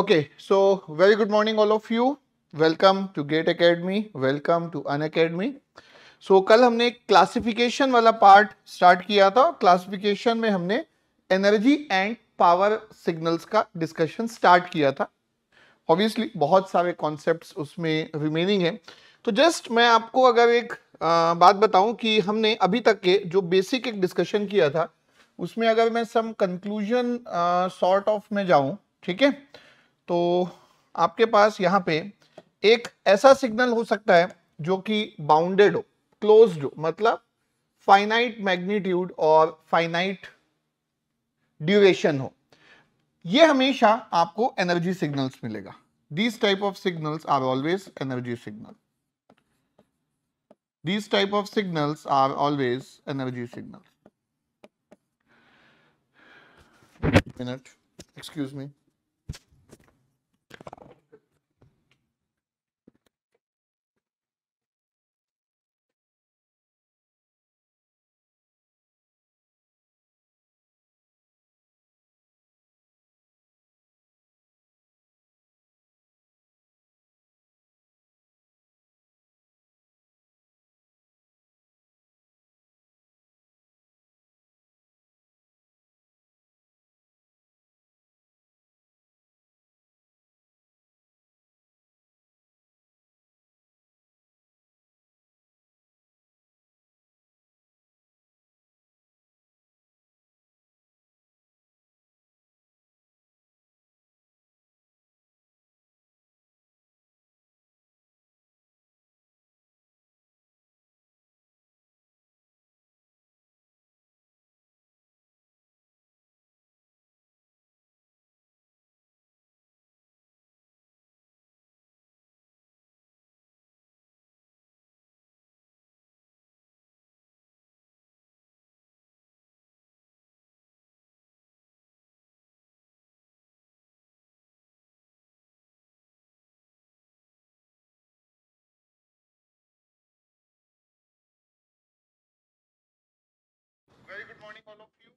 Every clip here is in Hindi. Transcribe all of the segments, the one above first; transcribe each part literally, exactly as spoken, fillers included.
Okay, so very good morning all of you. Welcome to Gate Academy. Welcome to An Academy. So कल हमने क्लासिफिकेशन वाला पार्ट स्टार्ट किया था. क्लासिफिकेशन में हमने एनर्जी एंड पावर सिग्नल्स का डिस्कशन स्टार्ट किया था. ऑब्वियसली बहुत सारे कॉन्सेप्ट्स उसमें रिमेनिंग है. तो जस्ट मैं आपको अगर एक आ, बात बताऊं कि हमने अभी तक के जो बेसिक एक डिस्कशन किया था उसमें अगर मैं सम कंक्लूजन सॉर्ट ऑफ में जाऊं, ठीक है, तो आपके पास यहाँ पे एक ऐसा सिग्नल हो सकता है जो कि बाउंडेड हो, क्लोज्ड हो, मतलब फाइनाइट मैग्नीट्यूड और फाइनाइट ड्यूरेशन हो. ये हमेशा आपको एनर्जी सिग्नल्स मिलेगा. These type of signals are always energy signal. These type of signals are always energy signal. Minute, excuse me. Very good morning all of you.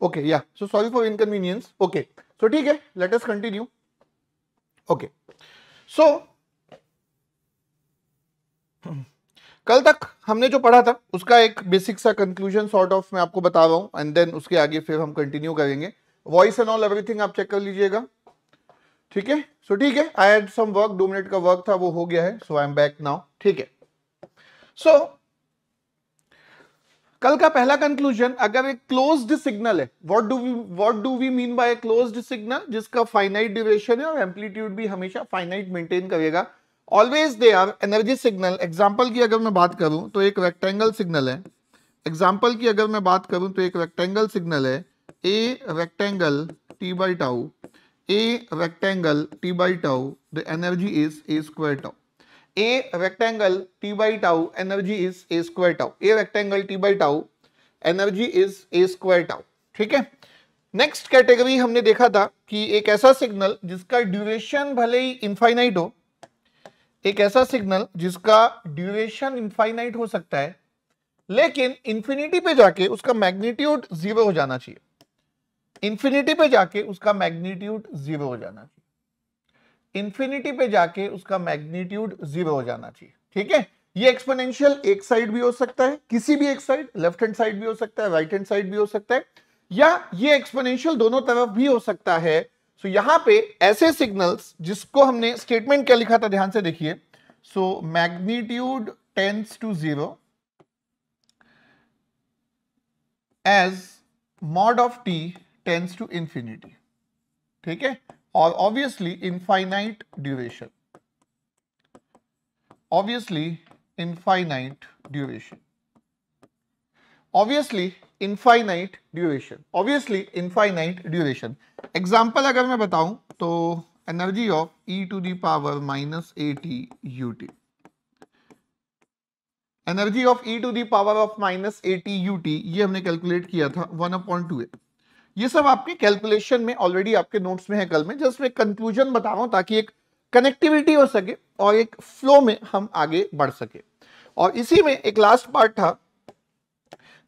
okay, yeah, so sorry for inconvenience, okay, so ठीक है, let us continue, okay, so कल तक हमने जो पढ़ा था उसका एक बेसिक सा कंक्लूजन सॉर्ट ऑफ मैं आपको बता रहा हूं एंड देन उसके आगे फिर हम कंटिन्यू करेंगे. वॉइस एंड ऑल एवरीथिंग आप चेक कर लीजिएगा, ठीक है. सो ठीक है, आई हैड सम वर्क, दो मिनट का वर्क था, वो हो गया है, so I am back now, ठीक है. सो so, कल का पहला कंक्लूजन, अगर एक क्लोज्ड सिग्नल है, what do we what do we mean by a closed signal, जिसका फाइनाइट ड्यूरेशन है और एम्पलीट्यूड भी हमेशा फाइनाइट मेंटेन करेगा. Always they are energy signal. Example की अगर मैं बात करूं तो एक रेक्टेंगल सिग्नल है. एग्जाम्पल की अगर मैं बात करूं तो एक रेक्टेंगल सिग्नल है. ए rectangle T by tau, A rectangle T by tau, the energy is A square tau. A rectangle T by tau, energy is A square tau. A rectangle T by tau, energy is A square tau. ठीक है. Next category हमने देखा था कि एक ऐसा सिग्नल जिसका duration भले ही infinite हो, एक ऐसा सिग्नल जिसका duration infinite हो सकता है, लेकिन infinity पे जाके उसका magnitude zero हो जाना चाहिए. Infinity पे जाके उसका magnitude zero हो जाना चाहिए. इन्फिनिटी पे जाके उसका मैग्नीट्यूड जीरो हो जाना चाहिए, ठीक है. ये एक्सपोनेंशियल एक साइड भी हो सकता है, किसी भी एक साइड, लेफ्ट हैंड साइड भी हो सकता है, राइट हैंड साइड भी हो सकता है, या ये एक्सपोनेंशियल दोनों तरफ भी हो सकता है. सो so, यहाँ पे ऐसे सिग्नल्स जिसको हमने स्टेटमेंट क्या लिखा था, ध्यान से देखिए. So magnitude tends to zero as mod of t tends to infinity, ठीक है. और obviously infinite duration, obviously infinite duration, obviously infinite duration, obviously infinite duration. Example अगर मैं बताऊं तो energy of e to the power minus a T U t, energy of e to the power of minus a T U T, ये हमने कैलकुलेट किया था वन अपॉइंट टू ए. ये सब आपके कैलकुलेशन में ऑलरेडी आपके नोट्स में है कल में, जस्ट मैं कंक्लूजन बता रहा हूं ताकि एक कनेक्टिविटी हो सके और एक फ्लो में हम आगे बढ़ सके. और इसी में एक लास्ट पार्ट था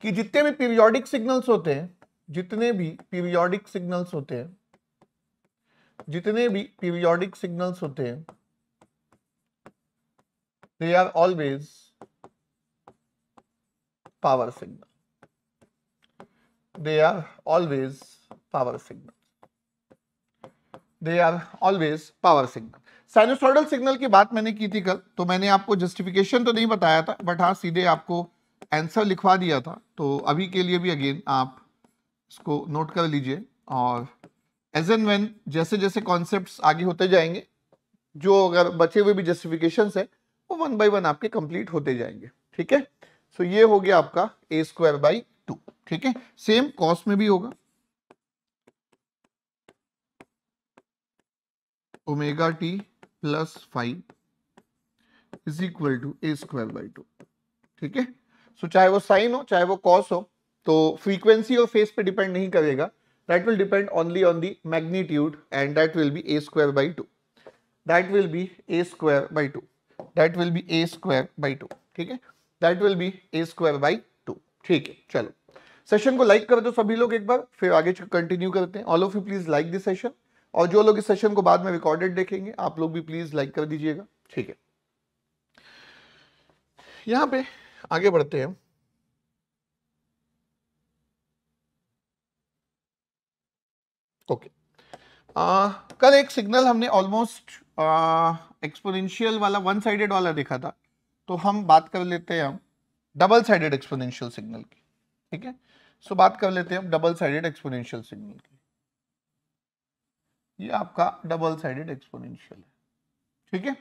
कि जितने भी पीरियोडिक सिग्नल्स होते हैं, जितने भी पीरियोडिक सिग्नल्स होते हैं, जितने भी पीरियोडिक सिग्नल्स होते हैं, they are always power signal, they are always power signal, they are always power signal. Sinusoidal signal की बात मैंने की थी कल, तो मैंने आपको जस्टिफिकेशन तो नहीं बताया था, बट हाँ सीधे आपको आंसर लिखवा दिया था. तो अभी के लिए भी अगेन आप इसको नोट कर लीजिए, और एज एंड व्हेन जैसे जैसे कॉन्सेप्ट्स आगे होते जाएंगे, जो अगर बचे हुए भी जस्टिफिकेशंस है वो वन बाई वन आपके कंप्लीट होते जाएंगे, ठीक है. सो ये हो गया आपका ए स्क्वायर बाई टू, ठीक है. सेम कॉस में भी होगा, omega T plus five is equal to A square by two, ठीक है. सो चाहे वो साइन हो चाहे वो कॉस हो, तो फ्रीक्वेंसी और फेस पे डिपेंड नहीं करेगा. That will depend only on the magnitude and that will be A square by two, that will be A square by two, that will be A square by two, ठीक है. That will be A square by two, ठीक है. चलो सेशन को लाइक कर दो सभी लोग एक बार, फिर आगे कंटिन्यू करते हैं. All of you please like this session, और जो लोग इस सेशन को बाद में रिकॉर्डेड देखेंगे आप लोग भी प्लीज लाइक कर दीजिएगा, ठीक है. यहां पे आगे बढ़ते हैं. ओके, आ, कल एक सिग्नल हमने ऑलमोस्ट एक्सपोनेंशियल वाला, वन साइडेड वाला देखा था, तो हम बात कर लेते हैं हम डबल साइडेड एक्सपोनेंशियल सिग्नल की, ठीक है. सो बात कर लेते हैं हम डबल साइडेड एक्सपोनेंशियल सिग्नल की. ये आपका डबल साइडेड एक्सपोनेंशियल है, ठीक है.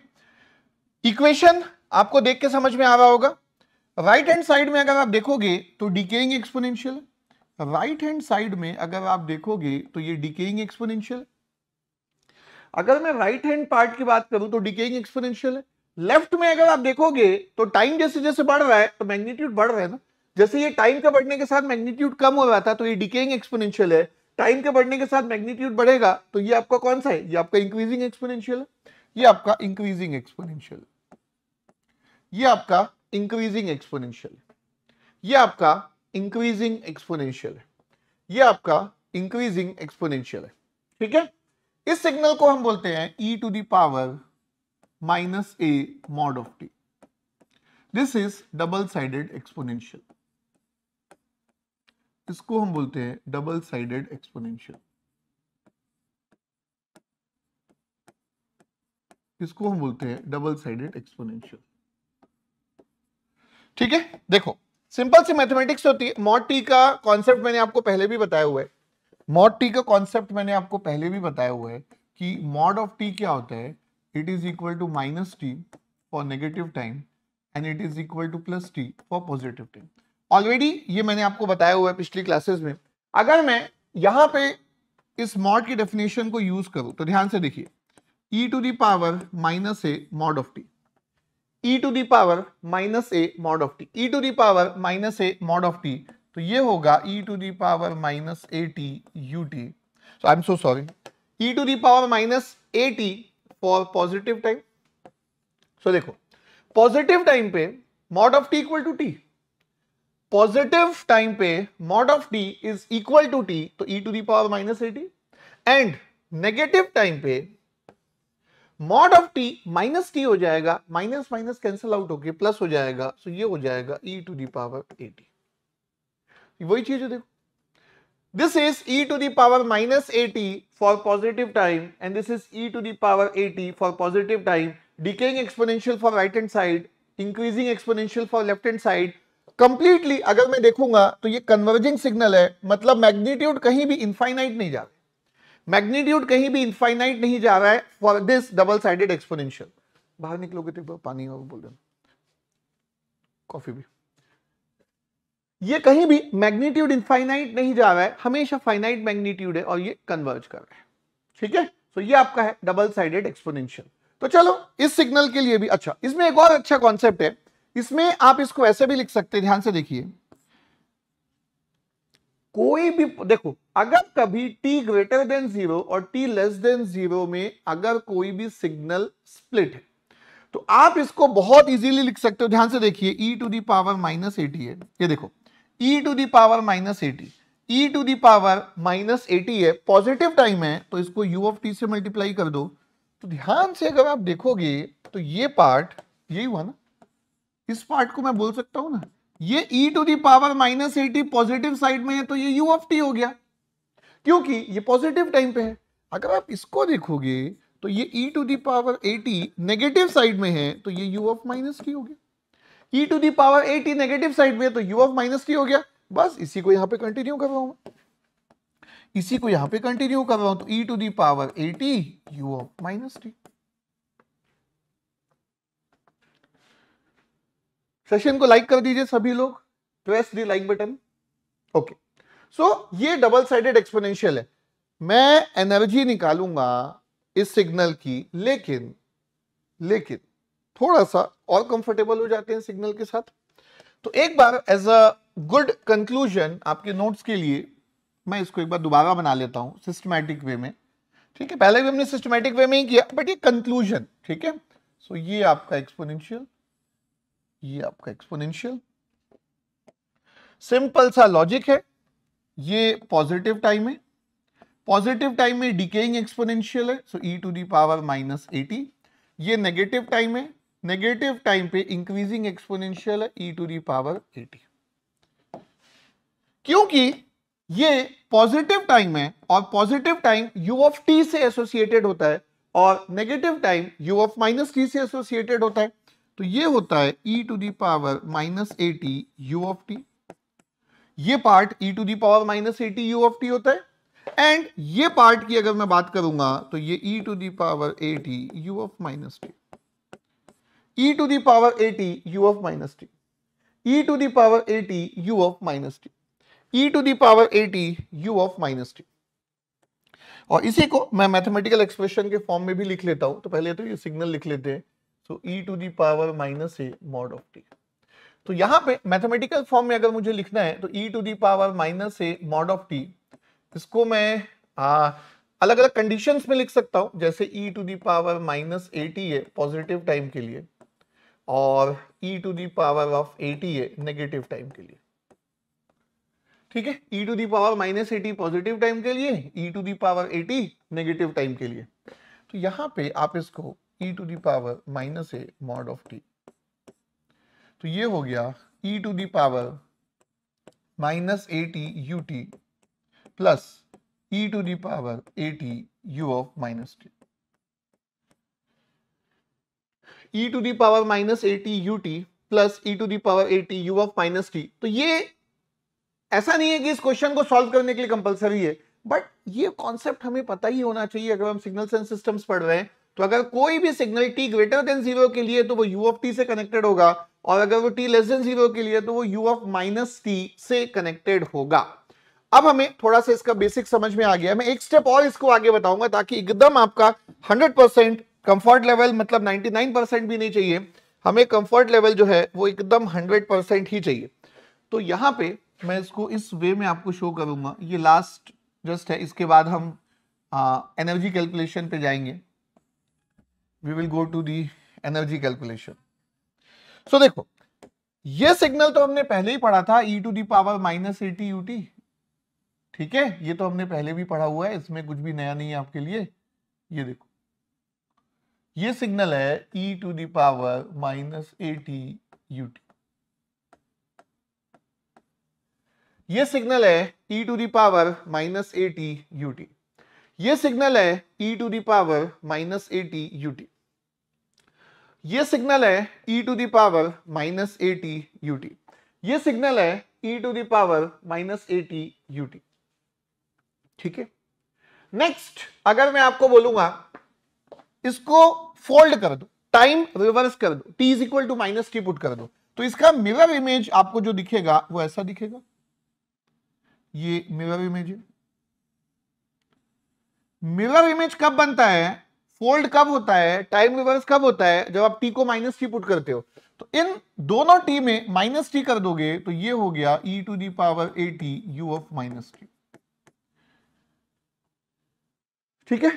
इक्वेशन आपको देख के समझ में आ रहा होगा. राइट हैंड साइड में अगर आप देखोगे तो डिकेइंग एक्सपोनेंशियल है. राइट हैंड साइड में अगर आप देखोगे तो ये डिकेइंग एक्सपोनेंशियल है. अगर मैं राइट हैंड पार्ट की बात करूं तो डिकेइंग एक्सपोनेंशियल है. लेफ्ट में अगर आप देखोगे तो टाइम जैसे जैसे बढ़ रहा है तो मैग्नीट्यूड बढ़ रहा है ना. जैसे ये टाइम के बढ़ने के साथ मैग्नीट्यूड कम हो रहा था तो ये डिकेइंग एक्सपोनेंशियल है. टाइम के बढ़ने के साथ मैग्नीट्यूड बढ़ेगा तो ये आपका कौन सा है, ये आपका इंक्रीजिंग एक्सपोनेंशियल है. ये आपका इंक्रीजिंग एक्सपोनेंशियल, ये आपका इंक्रीजिंग एक्सपोनेंशियल, ये आपका इंक्रीजिंग एक्सपोनेंशियल है. ये आपका इंक्रीजिंग एक्सपोनेंशियल है, ठीक है। इस सिग्नल को हम बोलते हैं e to the power minus a mod of t। This is double sided exponential, इसको हम बोलते हैं डबल साइडेड एक्सपोनेंशियल, इसको हम बोलते हैं डबल साइडेड एक्सपोनेंशियल, ठीक है। देखो सिंपल सी मैथमेटिक्स होती है। मॉड टी का कॉन्सेप्ट मैंने आपको पहले भी बताया हुआ है, मॉड टी का कॉन्सेप्ट मैंने आपको पहले भी बताया हुआ है कि मॉड ऑफ टी क्या होता है, it is equal to minus t for negative time and it is equal to plus t for positive time. Already ये मैंने आपको बताया हुआ है पिछली क्लासेस में। अगर मैं यहाँ पे इस मॉड की डेफिनेशन को यूज करूँ तो ध्यान से देखिए, e to the power minus a mod of t, e to the power minus a mod of t, e to the power minus a mod of T, तो ये होगा e to the power minus a T U t, so I am so sorry, e to the power minus a t for positive time. So देखो पॉजिटिव टाइम पे mod of T equal to t, positive time पे mod of T is equal to t, तो e to the power minus a t, and negative time पे mod of T minus t हो जाएगा, माइनस माइनस कैंसिल आउट होके प्लस हो जाएगा, सो ये हो जाएगा e to the power A t. वही चीज है, देखो this is e to the power minus a t for positive time and this is e to the power A t for positive time, decaying exponential for right hand side, increasing exponential for left hand side. Completely अगर मैं देखूंगा तो ये कन्वर्जिंग सिग्नल है, मतलब मैग्नीट्यूड कहीं भी इनफाइनाइट नहीं जा रहा, मैग्नीट्यूड कहीं भी इनफाइनाइट नहीं जा रहा है for this double sided exponential. बाहर निकलोगे तो पानी और बोल देना, कॉफी भी। ये कहीं भी मैग्नीट्यूड इनफाइनाइट नहीं जा रहा है, हमेशा फाइनाइट मैग्नीट्यूड है और ये कन्वर्ज कर रहा है, ठीक है। तो ये आपका है डबल साइडेड एक्सपोनेंशियल। तो चलो इस सिग्नल के लिए भी अच्छा, इसमें एक और अच्छा कॉन्सेप्ट है, इसमें आप इसको ऐसे भी लिख सकते हैं, ध्यान से देखिए, कोई भी देखो अगर कभी t ग्रेटर देन जीरो और t लेस देन जीरो में अगर कोई भी सिग्नल स्प्लिट है तो आप इसको बहुत इजीली लिख सकते हो। ध्यान से देखिए, e to the power minus a t है, ये देखो e to the power minus a t, e to the power minus a t है, पॉजिटिव टाइम है तो इसको u ऑफ t से मल्टीप्लाई कर दो। तो ध्यान से अगर आप देखोगे तो ये पार्ट यही हुआ ना, इस पार्ट को मैं बोल सकता हूँ ना, ये e to the power minus a t positive side में है तो ये u ऑफ t हो गया क्योंकि ये पॉजिटिव टाइम पे है। अगर आप इसको देखोगे तो ये e to the power a t negative side में है तो ये u ऑफ माइनस t हो गया, e to the power a t negative side में है तो u ऑफ माइनस t हो गया। बस इसी को यहाँ पे कंटिन्यू कर रहा हूँ इसी को यहाँ पे कंटिन्यू कर रहा हूँ तो e to the power eighty u of minus t। Session को लाइक कर दीजिए सभी लोग, press the like button, okay. So ये डबल साइडेड एक्सपोनेंशियल है, मैं एनर्जी निकालूंगा इस सिग्नल की, लेकिन लेकिन थोड़ा सा और कंफर्टेबल हो जाते हैं सिग्नल के साथ। तो एक बार एज अ गुड कंक्लूजन आपके नोट्स के लिए मैं इसको एक बार दोबारा बना लेता हूं सिस्टमैटिक वे में, ठीक है। पहले भी हमने सिस्टमैटिक वे में ही किया बट ये कंक्लूजन, ठीक है। सो so, ये आपका एक्सपोनेंशियल, ये आपका एक्सपोनेंशियल, सिंपल सा लॉजिक है। ये पॉजिटिव टाइम है, पॉजिटिव टाइम में डिकेइंग एक्सपोनेंशियल है, so e to the power minus a t. ये नेगेटिव टाइम है, नेगेटिव टाइम पे इंक्रीजिंग एक्सपोनेंशियल है, e to the power a t. क्योंकि ये पॉजिटिव टाइम है और positive time u of t से एसोसिएटेड होता है और negative time u of minus T से एसोसिएटेड होता है, तो ये होता है e to the power minus eighty u of T. ये part e to the power minus eighty u of t होता है एंड ये पार्ट की अगर मैं बात करूंगा तो ये e to the power eighty u of minus t, e to the power eighty u of minus t, e to the power eighty u of minus t, e to the power eighty u of minus t. और इसी को मैं मैथमेटिकल एक्सप्रेशन के फॉर्म में भी लिख लेता हूं। तो पहले तो ये सिग्नल लिख लेते हैं, तो e to the power minus a mod of T. तो यहाँ पे मैथमेटिकल फॉर्म में अगर मुझे लिखना है तो e to the power minus a mod of t, इसको मैं आ, अलग अलग कंडीशंस में लिख सकता हूँ, जैसे e to the power minus a t है पॉजिटिव टाइम के लिए और e to the power of a t है नेगेटिव टाइम के लिए। ठीक है, e to the power minus a t positive time के लिए, e to the power a t negative time के लिए। तो यहाँ पे आप इसको e to the power minus a mod of T, तो ये हो गया e to the power minus eighty u t plus e to the power eighty u of minus t. e to the power minus eighty u t plus e to the power eighty u of minus t. तो ये ऐसा नहीं है कि इस क्वेश्चन को सॉल्व करने के लिए कंपलसरी है, बट ये कॉन्सेप्ट हमें पता ही होना चाहिए अगर हम सिग्नल्स एंड सिस्टम्स पढ़ रहे हैं। तो अगर कोई भी signal t greater than zero के लिए तो वो u ऑफ t से कनेक्टेड होगा, और अगर वो t लेस देन जीरो के लिए तो वो u ऑफ माइनस t से कनेक्टेड होगा। अब हमें थोड़ा सा इसका बेसिक समझ में आ गया। मैं एक स्टेप और इसको आगे बताऊंगा ताकि एकदम आपका हंड्रेड परसेंट कंफर्ट लेवल, मतलब निन्यानवे परसेंट भी नहीं चाहिए हमें, कंफर्ट लेवल जो है वो एकदम हंड्रेड परसेंट ही चाहिए। तो यहाँ पे मैं इसको इस वे में आपको शो करूंगा। ये लास्ट जस्ट है, इसके बाद हम आ, एनर्जी कैलकुलेशन पे जाएंगे। We will go to the energy calculation. So देखो, ये सिग्नल तो हमने पहले ही पढ़ा था, e to the power minus eighty u t, ठीक है, ये तो हमने पहले भी पढ़ा हुआ है, इसमें कुछ भी नया नहीं है आपके लिए। ये देखो, ये सिग्नल है e to the power minus eighty u T, ये सिग्नल है e to the power minus eighty u T, ये सिग्नल है e to the power minus eighty u T, ये सिग्नल है e to the power minus eighty u T, ये सिग्नल है e to the power minus eighty u t. ठीक है, नेक्स्ट अगर मैं आपको बोलूंगा इसको फोल्ड कर दो, टाइम रिवर्स कर दो, t is equal to minus t put कर दो, तो इसका मिरर इमेज आपको जो दिखेगा वो ऐसा दिखेगा। ये मिरर इमेज है। मिरर इमेज कब बनता है, फोल्ड कब होता है, टाइम रिवर्स कब होता है, जब आप t को माइनस टी पुट करते हो। तो इन दोनों t में माइनस टी कर दोगे तो ये हो गया e to the power eighty u of minus t. ठीक है,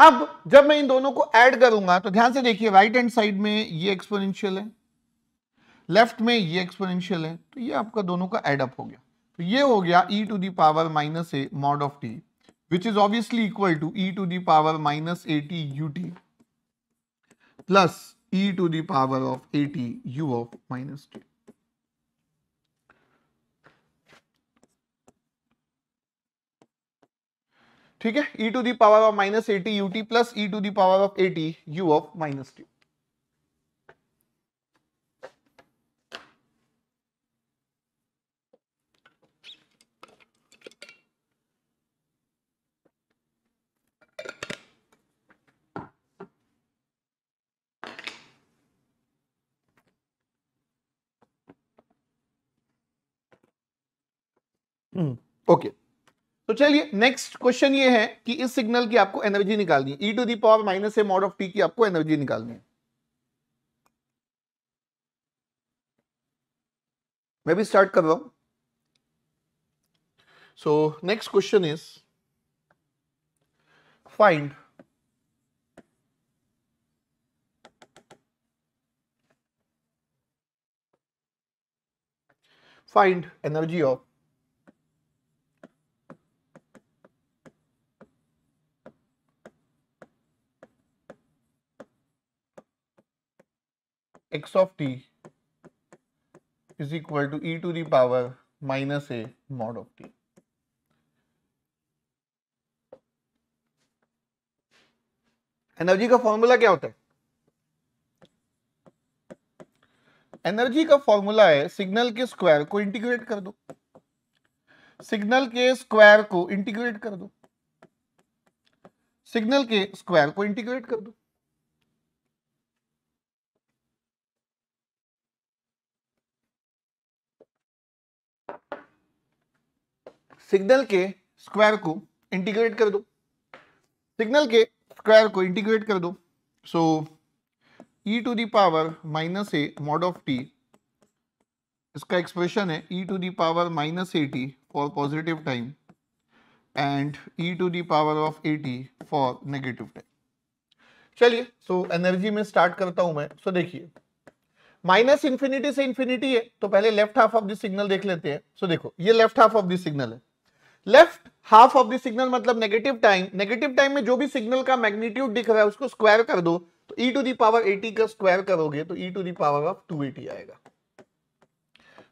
अब जब मैं इन दोनों को ऐड करूंगा तो ध्यान से देखिए, राइट हैंड साइड में ये एक्सपोनेंशियल है, लेफ्ट में ये एक्सपोनेंशियल है, तो ये आपका दोनों का ऐड अप हो गया। तो ये हो गया e to the power minus a mod of t, which is obviously equal to e to the power minus eighty u t plus e to the power of at u of minus t। ठीक है, e to the power of minus eighty u t plus e to the power of at u of minus t. Hmm, okay, तो चलिए नेक्स्ट क्वेश्चन ये है कि इस सिग्नल की आपको एनर्जी निकालनी है, e to the power minus a mod of t की आपको एनर्जी निकालनी है। मैं भी स्टार्ट कर रहा हूं। So next question is find find energy of x of t is equal to e to the power minus a mod of t। Energy का फॉर्मूला क्या होता है? एनर्जी का फॉर्मूला है सिग्नल के स्क्वायर को इंटीग्रेट कर दो, सिग्नल के स्क्वायर को इंटीग्रेट कर दो, सिग्नल के स्क्वायर को इंटीग्रेट कर दो। सिग्नल के स्क्वायर को इंटीग्रेट कर दो, सिग्नल के स्क्वायर को इंटीग्रेट कर दो। So e to the power minus a mod of t, इसका एक्सप्रेशन है e to the power minus a t for positive time and e to the power of a t for negative time. चलिए, सो एनर्जी में स्टार्ट करता हूं मैं। सो so, देखिए, माइनस इंफिनिटी से इंफिनिटी है तो पहले left half of the signal देख लेते हैं। सो देखो ये left half of the signal है। Left half of the signal मतलब नेगेटिव टाइम। नेगेटिव टाइम में जो भी सिग्नल का मैग्नीट्यूड दिख रहा है उसको स्क्वायर कर दो तो e to the power at का स्क्वायर करोगे तो e to the power of two at आएगा।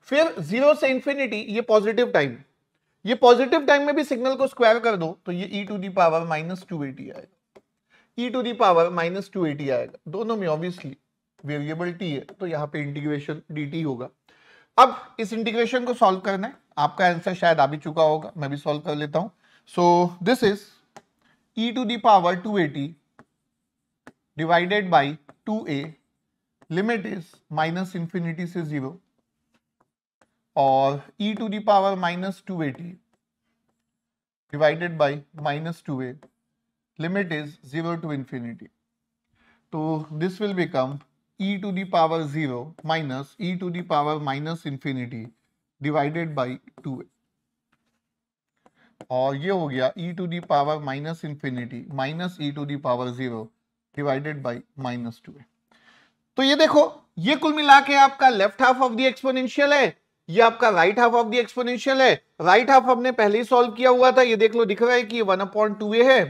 फिर जीरो से इंफिनिटी ये पॉजिटिव टाइम, ये पॉजिटिव टाइम में भी सिग्नल को स्क्वायर कर दो तो ये e to the power minus two at आएगा, e to the power minus two at आएगा। दोनों में ऑब्वियसली वेरिएबल t है तो यहाँ पे इंटीग्रेशन dt होगा। अब इस इंटीग्रेशन को सॉल्व करना है। आपका आंसर शायद आ भी चुका होगा, मैं भी सॉल्व कर लेता हूँ। So this is e to the power two at divided by two a, limit is minus infinity से जीरो, और e to the power minus two at divided by minus two a, limit is zero to infinity. तो this will become e to the power zero minus e to the power minus infinity divided by two a, और ये हो गया e to the power minus infinity minus e to the power zero divided by minus two a. तो ये देखो ये कुल मिला के आपका left half of the exponential है, ये आपका right half of the exponential है। राइट हाफ हमने पहले ही सॉल्व किया हुआ था, ये देख लो दिख रहा है कि वन अपॉन टू ए है।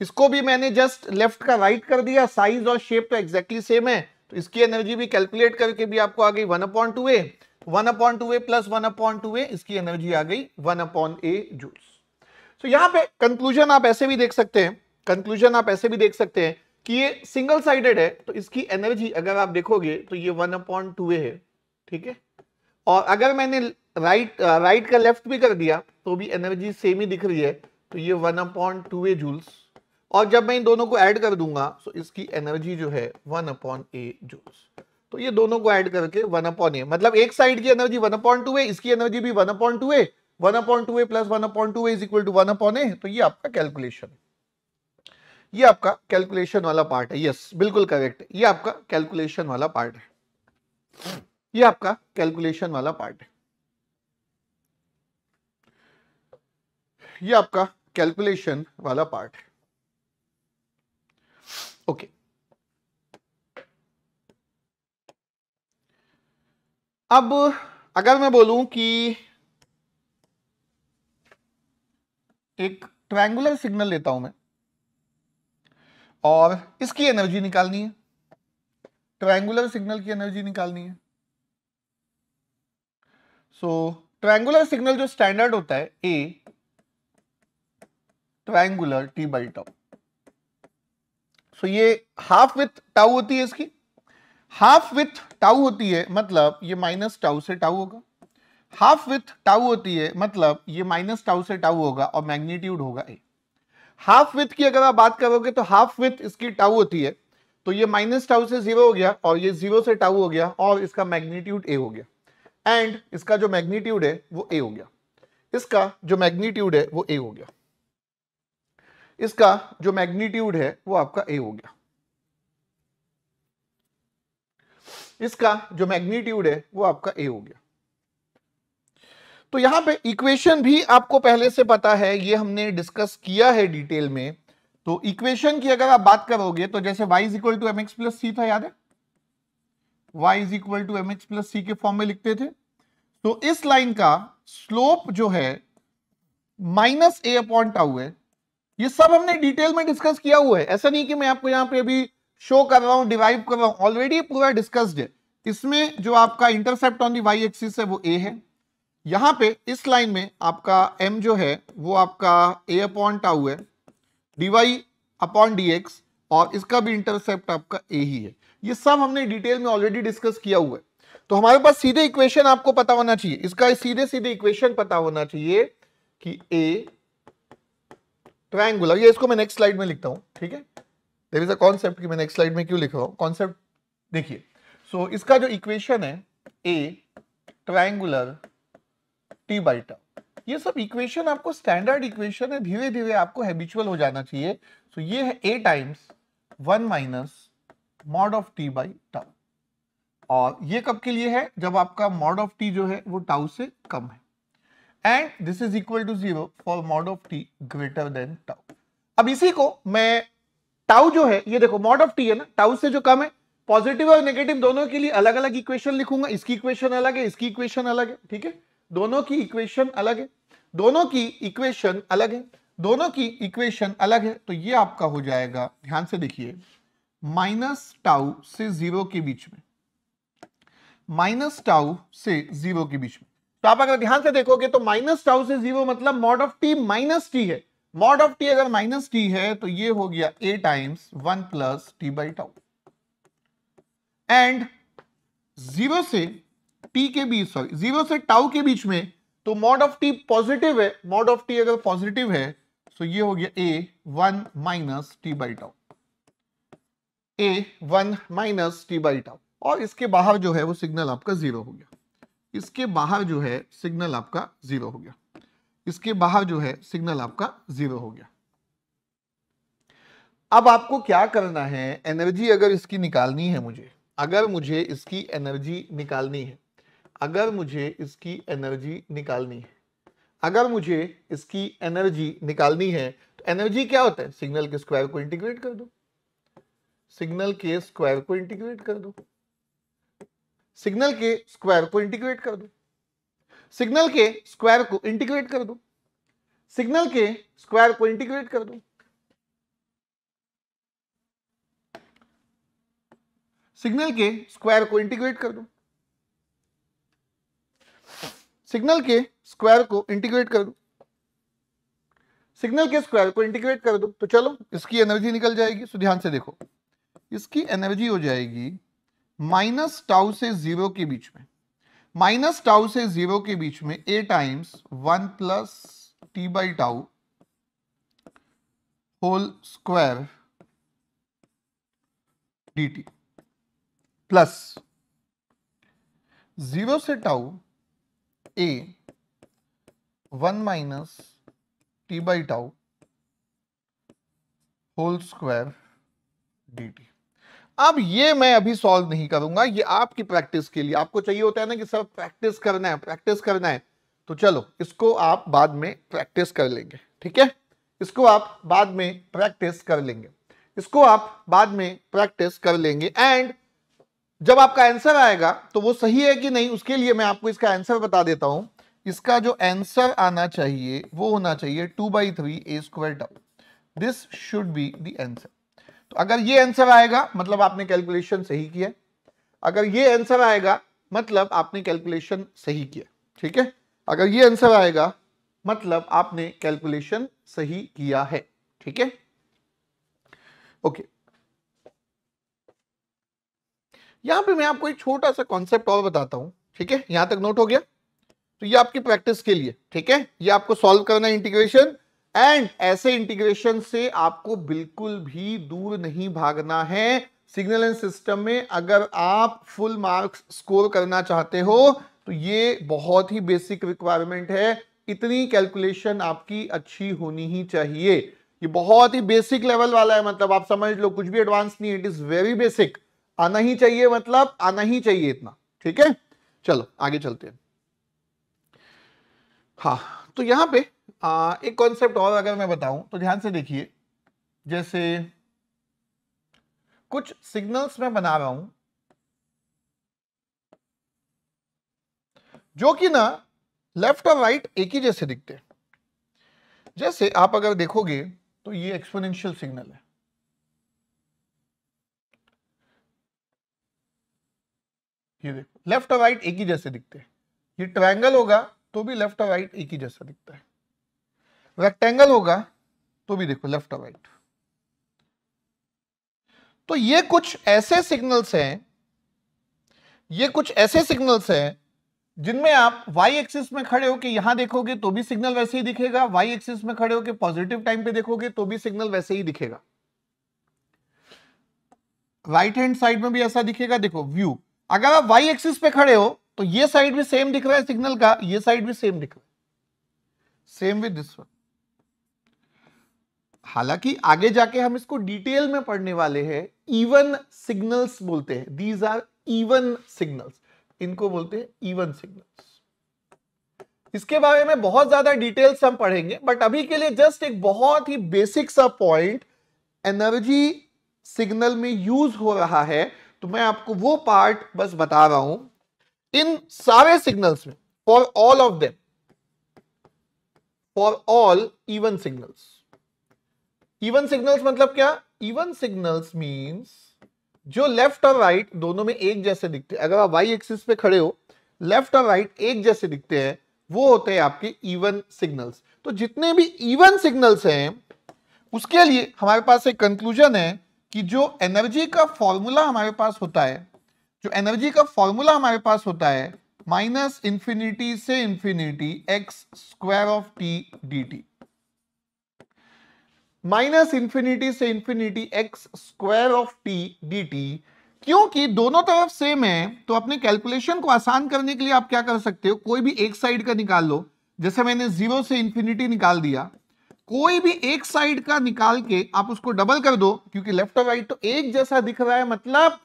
इसको भी मैंने जस्ट लेफ्ट का राइट right कर दिया। साइज और शेप तो एग्जैक्टली सेम है तो इसकी एनर्जी भी कैलकुलेट करके भी आपको आ गई one upon two a, one upon two a plus one upon two a, इसकी एनर्जी आ गई वन अपॉन ए जूल्स। तो यहाँ पे कंक्लूजन आप ऐसे भी देख सकते हैं, कंक्लूजन आप ऐसे भी देख सकते हैं कि ये सिंगल साइडेड है तो इसकी एनर्जी अगर आप देखोगे तो ये वन अपॉन टू ए है, ठीक है। और अगर मैंने राइट राइट का लेफ्ट भी कर दिया तो भी एनर्जी सेम ही दिख रही है तो ये one upon two a joules, और जब मैं इन दोनों को ऐड कर दूंगा तो इसकी एनर्जी जो है वन अपॉन ए जूल्स। तो ये दोनों को ऐड करके वन अपॉन ए, मतलब एक साइड की energy one upon two a, इसकी एनर्जी भी one upon two a, one upon two a plus one upon two a is equal to one upon a. तो ये आपका कैलकुलेशन, ये आपका कैलकुलेशन वाला पार्ट है। यस बिल्कुल करेक्ट, ये आपका कैलकुलेशन वाला पार्ट है, ये आपका कैलकुलेशन वाला पार्ट है, ये आपका कैलकुलेशन वाला पार्ट है। Okay okay. अब अगर मैं बोलूं कि एक ट्रायंगुलर सिग्नल लेता हूं मैं और इसकी एनर्जी निकालनी है, ट्रायंगुलर सिग्नल की एनर्जी निकालनी है। सो ट्रायंगुलर सिग्नल जो स्टैंडर्ड होता है ए triangular t by tau. So, ये हाफ विथ टाउ होती है, इसकी हाफ विथ टाउ होती है मतलब ये माइनस टाउ से टाउ होगा, हाफ विथ टाउ होती है मतलब ये माइनस टाउ से टाउ होगा और मैग्नीट्यूड होगा ए। हाफ विथ की अगर आप बात करोगे तो हाफ विथ इसकी टाउ होती है तो ये माइनस टाउ से जीरो हो गया और ये जीरो से टाउ हो गया और इसका मैग्नीट्यूड ए हो गया, एंड इसका जो मैग्नीट्यूड है वो ए हो गया, इसका जो मैग्नीट्यूड है वो ए हो गया, इसका जो मैग्नीट्यूड है वो आपका ए हो गया, इसका जो मैग्नीट्यूड है वो आपका ए हो गया। तो यहां पे इक्वेशन भी आपको पहले से पता है, ये हमने डिस्कस किया है डिटेल में। तो इक्वेशन की अगर आप बात करोगे तो जैसे y is equal to M x plus सी था, याद है y is equal to M x plus सी के फॉर्म में लिखते थे। तो इस लाइन का स्लोप जो है माइनस ए अपॉन टाउ है, ये सब हमने डिटेल में डिस्कस किया हुआ है। ऐसा नहीं कि मैं आपको यहाँ पे अभी शो कर रहा हूँ, डिराइव कर रहा हूँ, ऑलरेडी पूरा डिस्कस्ड है। इसमें जो आपका intercept on the Y axis है वो ए है, यहाँ पे इस लाइन में आपका एम जो है वो आपका ए अपॉन टाउ है, D Y upon D x, और इसका भी इंटरसेप्ट आपका ए ही है। ये सब हमने डिटेल में ऑलरेडी डिस्कस किया हुआ है। तो हमारे पास सीधे इक्वेशन आपको पता होना चाहिए, इसका सीधे सीधे इक्वेशन पता होना चाहिए कि ए ट्रायंगुलर, ये इसको मैं नेक्स्ट स्लाइड में लिखता हूँ, ठीक है। देयर इज अ कॉन्सेप्ट कि मैं नेक्स्ट स्लाइड में क्यों लिख रहा हूँ, कॉन्सेप्ट देखिए। सो इसका जो इक्वेशन है ए ट्रायंगुलर टी बाई टाउ, ये सब इक्वेशन आपको स्टैंडर्ड इक्वेशन है, धीरे धीरे आपको हैबिचुअल हो जाना चाहिए। सो so, ये है a times one minus mod of t by tau, और ये कब के लिए है जब आपका मॉड ऑफ टी जो है वो टाउ से कम है, and this is equal to zero for mod of t greater than tau. अब इसी को मैं tau जो है, ये देखो mod of t है ना, tau से जो कम है पॉजिटिव और नेगेटिव दोनों के लिए अलग अलग इक्वेशन लिखूंगा, इसकी इक्वेशन अलग है, इसकी इक्वेशन अलग है, ठीक है, दोनों की इक्वेशन अलग है, दोनों की इक्वेशन अलग है, दोनों की इक्वेशन अलग है। तो ये आपका हो जाएगा, ध्यान से देखिए, माइनस टाउ से जीरो के बीच में, माइनस टाउ से जीरो के बीच में। तो आप अगर ध्यान से देखोगे तो माइनस टाउ से जीरो मतलब mod of T minus T है, मॉड ऑफ टी अगर माइनस टी है तो ये हो गया ए times one plus T by tau. And zero से टी के बीच, सॉरी जीरो से टाउ के बीच में, तो मॉड ऑफ टी पॉजिटिव है, मॉड ऑफ टी अगर पॉजिटिव है तो ये हो गया ए one minus T by tau, A one minus T by tau. और इसके बाहर जो है वो सिग्नल आपका जीरो हो गया, इसके बाहर जो है सिग्नल आपका जीरो हो गया, इसके बाहर जो है सिग्नल आपका जीरो हो गया। अब आपको क्या करना है, एनर्जी अगर इसकी निकालनी है मुझे, अगर मुझे इसकी एनर्जी निकालनी है, अगर मुझे इसकी एनर्जी निकालनी है, अगर मुझे इसकी एनर्जी निकालनी है, तो एनर्जी क्या होता है, सिग्नल के स्क्वायर को इंटीग्रेट कर दो, सिग्नल के स्क्वायर को इंटीग्रेट कर दो, सिग्नल के स्क्वायर को इंटीग्रेट कर दो, सिग्नल के स्क्वायर को इंटीग्रेट कर दो, सिग्नल के स्क्वायर को इंटीग्रेट कर दो, सिग्नल के स्क्वायर को इंटीग्रेट कर दो, सिग्नल के स्क्वायर को इंटीग्रेट कर दो, सिग्नल के स्क्वायर को इंटीग्रेट कर दो। तो चलो इसकी एनर्जी निकल जाएगी। तो ध्यान से देखो, इसकी एनर्जी हो जाएगी माइनस टाउ से जीरो के बीच में, माइनस टाउ से जीरो के बीच में ए times one plus T by tau whole square D T, plus zero से tau A one minus T by tau whole square D T. अब ये मैं अभी सॉल्व नहीं करूंगा, ये आपकी प्रैक्टिस के लिए, आपको चाहिए होता है ना कि सर प्रैक्टिस करना है, प्रैक्टिस करना है, तो चलो इसको आप बाद में प्रैक्टिस कर लेंगे, ठीक है, इसको आप बाद में प्रैक्टिस कर लेंगे, इसको आप बाद में प्रैक्टिस कर लेंगे। एंड जब आपका आंसर आएगा तो वो सही है कि नहीं, उसके लिए मैं आपको इसका आंसर बता देता हूं। इसका जो आंसर आना चाहिए वो होना चाहिए two by three a square tau, this should be the answer. तो अगर ये आंसर आएगा मतलब आपने कैलकुलेशन सही किया, अगर ये आंसर आएगा मतलब आपने कैलकुलेशन सही किया, ठीक है, अगर ये आंसर आएगा मतलब आपने कैलकुलेशन सही किया है, ठीक है, ओके। यहाँ पे मैं आपको एक छोटा सा कॉन्सेप्ट और बताता हूँ, ठीक है, यहाँ तक नोट हो गया। तो ये आपकी प्रैक्टिस के लिए, ठीक है, ये आपको सॉल्व करना है इंटीग्रेशन, एंड ऐसे इंटीग्रेशन से आपको बिल्कुल भी दूर नहीं भागना है। सिग्नल एंड सिस्टम में अगर आप फुल मार्क्स स्कोर करना चाहते हो तो ये बहुत ही बेसिक रिक्वायरमेंट है, इतनी कैलकुलेशन आपकी अच्छी होनी ही चाहिए। ये बहुत ही बेसिक लेवल वाला है, मतलब आप समझ लो कुछ भी एडवांस नहीं, इट इज वेरी बेसिक, आना ही चाहिए, मतलब आना ही चाहिए इतना, ठीक है। चलो आगे चलते हैं। हाँ, तो यहाँ पे आ, एक कॉन्सेप्ट और अगर मैं बताऊं तो ध्यान से देखिए, जैसे कुछ सिग्नल्स मैं बना रहा हूं जो कि ना लेफ्ट और राइट एक ही जैसे दिखते हैं। जैसे आप अगर देखोगे तो ये एक्सपोनेंशियल सिग्नल है, ये देखो लेफ्ट और राइट एक ही जैसे दिखते हैं। ये ट्रायंगल होगा तो भी लेफ्ट और राइट एक ही जैसा दिखता है, रेक्टेंगल होगा तो भी देखो लेफ्ट और राइट। तो ये कुछ ऐसे सिग्नल्स हैं, ये कुछ ऐसे सिग्नल्स हैं जिनमें आप वाई एक्सिस में खड़े होके यहां देखोगे तो भी सिग्नल वैसे ही दिखेगा, वाई एक्सिस में खड़े होके पॉजिटिव टाइम पे देखोगे तो भी सिग्नल वैसे ही दिखेगा। राइट हैंड साइड में भी ऐसा दिखेगा, देखो व्यू, अगर आप वाई एक्सिस पे खड़े हो तो ये साइड भी सेम दिख रहा है सिग्नल का, ये साइड भी सेम दिख रहा है, सेम विद दिस वन। हालांकि आगे जाके हम इसको डिटेल में पढ़ने वाले हैं, इवन सिग्नल्स बोलते हैं, दीज आर इवन सिग्नल्स, इनको बोलते हैं इवन सिग्नल्स। इसके बारे में बहुत ज्यादा डिटेल्स हम पढ़ेंगे, बट अभी के लिए जस्ट एक बहुत ही बेसिक सा पॉइंट, एनर्जी सिग्नल में यूज हो रहा है तो मैं आपको वो पार्ट बस बता रहा हूं इन सारे सिग्नल्स में, for all of them, for all even signals. Even signals मतलब क्या? इवन सिग्नल्स मींस जो लेफ्ट और राइट दोनों में एक जैसे दिखते हैं। अगर आप वाई एक्सिस पे खड़े हो, लेफ्ट और राइट एक जैसे दिखते हैं, वो होते हैं आपके इवन सिग्नल्स। तो जितने भी इवन सिग्नल्स हैं उसके लिए हमारे पास एक कंक्लूजन है कि जो एनर्जी का फॉर्मूला हमारे पास होता है, जो एनर्जी का फॉर्मूला हमारे पास होता है माइनस इंफिनिटी से infinity x square of T D T, minus infinity से infinity x square of T D T. क्योंकि दोनों तरफ सेम है तो अपने कैलकुलेशन को आसान करने के लिए आप क्या कर सकते हो, कोई भी एक साइड का निकाल लो। जैसे मैंने जीरो से इंफिनिटी निकाल दिया, कोई भी एक साइड का निकाल के आप उसको डबल कर दो, क्योंकि लेफ्ट और राइट तो एक जैसा दिख रहा है, मतलब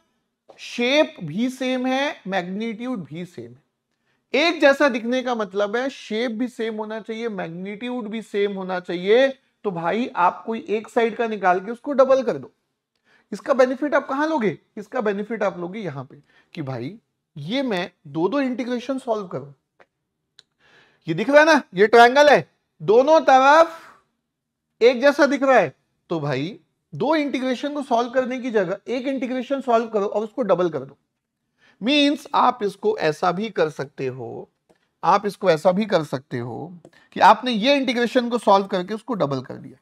शेप भी सेम है, मैग्नीट्यूड भी सेम है। एक जैसा दिखने का मतलब है शेप भी सेम होना चाहिए, मैग्नीट्यूड भी सेम होना चाहिए। तो भाई आप कोई एक साइड का निकाल के उसको डबल कर दो। इसका बेनिफिट आप कहां लोगे? इसका बेनिफिट आप लोगे यहां पे कि भाई ये मैं दो दो इंटीग्रेशन सॉल्व करूं। ये दिख रहा है ना, ये ट्रायंगल है, दोनों तरफ एक जैसा दिख रहा है, तो भाई दो इंटीग्रेशन को सॉल्व करने की जगह एक इंटीग्रेशन सॉल्व करो और उसको डबल कर दो। मींस आप इसको ऐसा भी कर सकते हो, आप इसको ऐसा भी कर सकते हो कि आपने ये इंटीग्रेशन को सॉल्व करके उसको डबल कर दिया।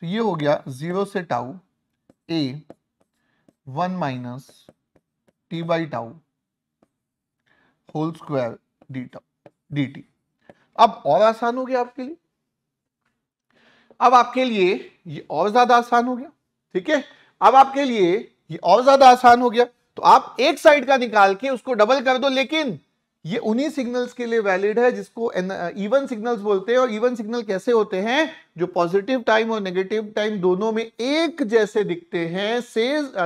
तो ये हो गया जीरो से tau A one minus T by tau whole square D tau D T. अब और आसान हो गया आपके लिए, अब आपके लिए ये और ज्यादा आसान हो गया। ठीक है, अब आपके लिए ये और ज्यादा आसान हो गया। तो आप एक साइड का निकाल के उसको डबल कर दो, लेकिन ये उन्हीं सिग्नल्स के लिए वैलिड है जिसको इवन सिग्नल्स बोलते हैं। और इवन सिग्नल कैसे होते हैं? जो पॉजिटिव टाइम और नेगेटिव टाइम दोनों में एक जैसे दिखते हैं,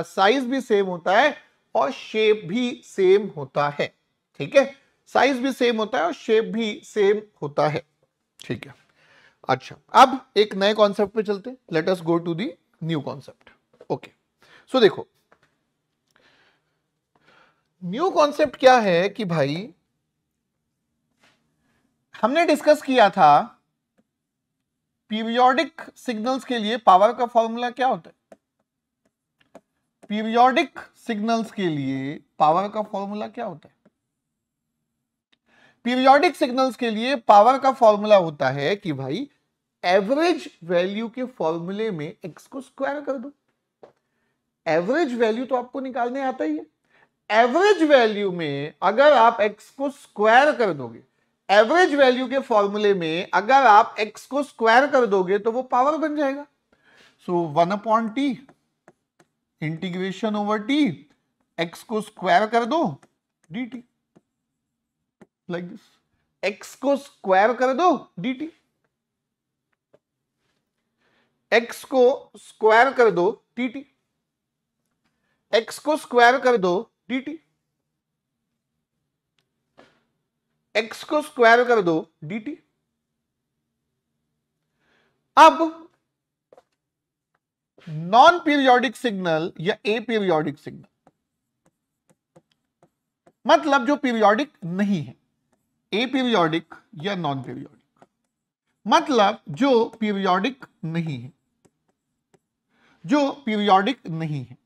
साइज भी सेम होता है और शेप भी सेम होता है। ठीक है, साइज भी सेम होता है और शेप भी सेम होता है। ठीक है, अच्छा अब एक नए कॉन्सेप्ट पे चलते हैं। Let us go to the new concept. Okay, so देखो न्यू कॉन्सेप्ट क्या है कि भाई हमने डिस्कस किया था पीरियोडिक सिग्नल्स के लिए पावर का फॉर्मूला क्या होता है। पीरियोडिक सिग्नल्स के लिए पावर का फॉर्मूला क्या होता है? पीरियोडिक सिग्नल्स के लिए पावर का फॉर्मूला होता है कि भाई एवरेज वैल्यू के फॉर्मूले में एक्स को स्क्वायर कर दो। एवरेज वैल्यू तो आपको निकालने आता ही है। एवरेज वैल्यू में अगर आप एक्स को स्क्वायर कर दोगे, एवरेज वैल्यू के फॉर्मूले में अगर आप x को स्क्वायर कर दोगे तो वो पावर बन जाएगा। So one upon t integration over t x को स्क्वायर कर दो dt, लाइक दिस। x को स्क्वायर कर दो dt, x को स्क्वायर कर दो dt, x को स्क्वायर कर दो dt, x को स्क्वायर कर दो dt। अब नॉन पीरियोडिक सिग्नल या ए पीरियोडिक सिग्नल मतलब जो पीरियोडिक नहीं है, ए पीरियोडिक या नॉन पीरियोडिक मतलब जो पीरियोडिक नहीं है, जो पीरियोडिक नहीं है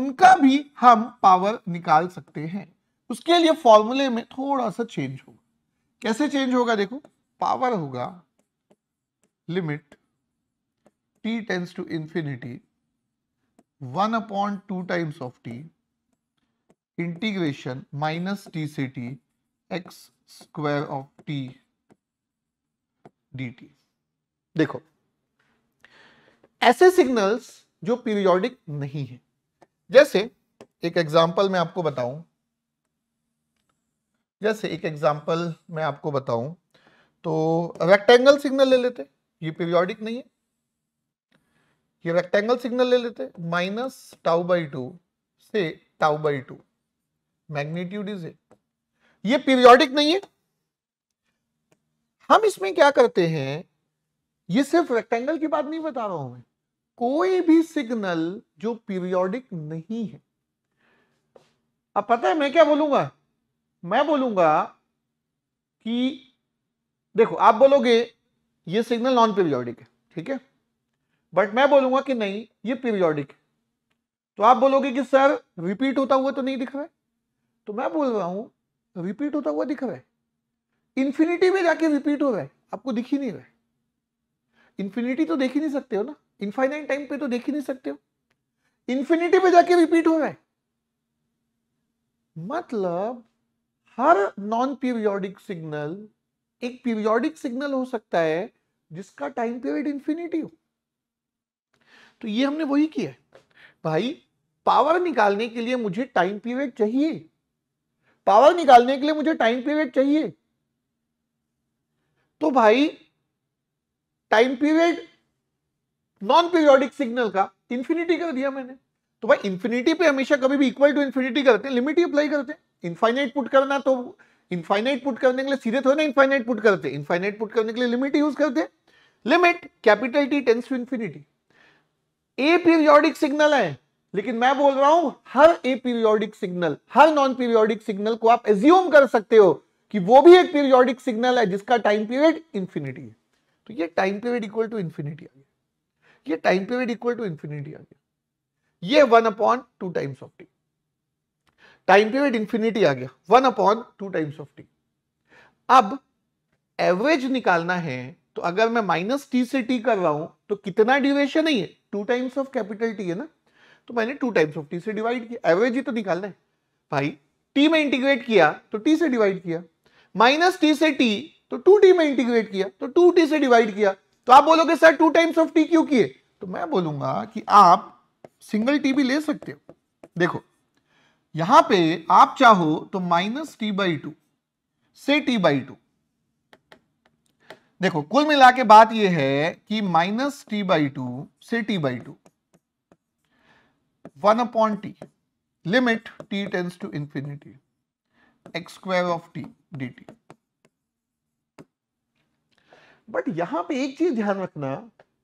उनका भी हम पावर निकाल सकते हैं। उसके लिए फॉर्मूले में थोड़ा सा चेंज होगा। कैसे चेंज होगा? देखो पावर होगा limit T tends to infinity one upon two times of T integration minus T से T x square of T D t. देखो ऐसे सिग्नल्स जो पीरियोडिक नहीं है, जैसे एक एग्जाम्पल मैं आपको बताऊं जैसे एक एग्जाम्पल मैं आपको बताऊं तो रेक्टेंगल सिग्नल ले लेते, ये पीरियोडिक नहीं है, ये रेक्टेंगल सिग्नल ले लेते माइनस टाउ बाई टू से tau by two magnitude is a, ये पीरियोडिक नहीं है। हम इसमें क्या करते हैं, ये सिर्फ रेक्टेंगल की बात नहीं बता रहा हूं मैं, कोई भी सिग्नल जो पीरियोडिक नहीं है। अब पता है मैं क्या बोलूंगा, मैं बोलूंगा कि देखो आप बोलोगे ये सिग्नल नॉन पीरियोडिक है, ठीक है, बट मैं बोलूंगा कि नहीं ये पीरियोडिक है। तो आप बोलोगे कि सर रिपीट होता हुआ तो नहीं दिख रहा है, तो मैं बोल रहा हूं रिपीट होता हुआ दिख रहा है, इन्फिनिटी में जाके रिपीट हो रहा है, आपको दिख ही नहीं रहा है। इन्फिनिटी तो देख ही नहीं सकते हो ना, इनफाइनाइट टाइम पे तो देख ही नहीं सकते हो, इन्फिनिटी पे जाके रिपीट हो रहा है। मतलब हर नॉन पीरियोडिक सिग्नल एक पीरियोडिक सिग्नल हो सकता है जिसका टाइम पीरियड इन्फिनिटी हो। तो ये हमने वही किया है भाई। पावर निकालने के लिए मुझे टाइम पीरियड चाहिए, पावर निकालने के लिए मुझे टाइम पीरियड चाहिए, तो भाई time period non periodic signal का इंफिनिटी कर दिया मैंने। तो भाई इंफिनिटी पे हमेशा कभी भी इक्वल टू इंफिनिटी करते हैं, लिमिट ही अप्लाई करते हैं। इनफाइनाइट पुट करना, तो इनफाइनाइट पुट करने के लिए सीधे थोड़ा ना इनफाइनाइट पुट करते, इनफाइनाइट पुट करने के लिए लिमिट यूज करते हैं। Limit capital T tends to infinity. A periodic signal है, लेकिन मैं बोल रहा हूं हर ए पीरियोडिक सिग्नल, हर नॉन पीरियोडिक सिग्नल को आप एज्यूम कर सकते हो कि वो भी एक पीरियोडिक सिग्नल है जिसका टाइम पीरियड इंफिनिटी है। तो ये time period equal to infinity आ गया, ये time period equal to infinity आ गया, ये one upon two times of T. Time period infinity आ गया, one upon two times of T. अब एवरेज निकालना है, तो अगर मैं माइनस टी से टी कर रहा हूं तो कितना ड्यूरेशन है, ये two times of capital T है ना, तो मैंने टू टाइम्स ऑफ टी से डिवाइड किया। एवरेज ही तो निकालना है भाई, टी में इंटीग्रेट किया तो टी से डिवाइड किया, माइनस टी से टी तो टू टी में इंटीग्रेट किया तो टू टी से डिवाइड किया। तो आप बोलोगे sir two times of t क्यों किए, तो मैं बोलूंगा कि आप सिंगल टी भी ले सकते हो। देखो यहां पे आप चाहो तो माइनस टी बाई टू से टी बाई टू। देखो कुल मिला के बात यह है कि माइनस टी बाई टू से t by two, one upon t, limit T tends to infinity, x square of T D t. But यहां पे एक चीज ध्यान रखना,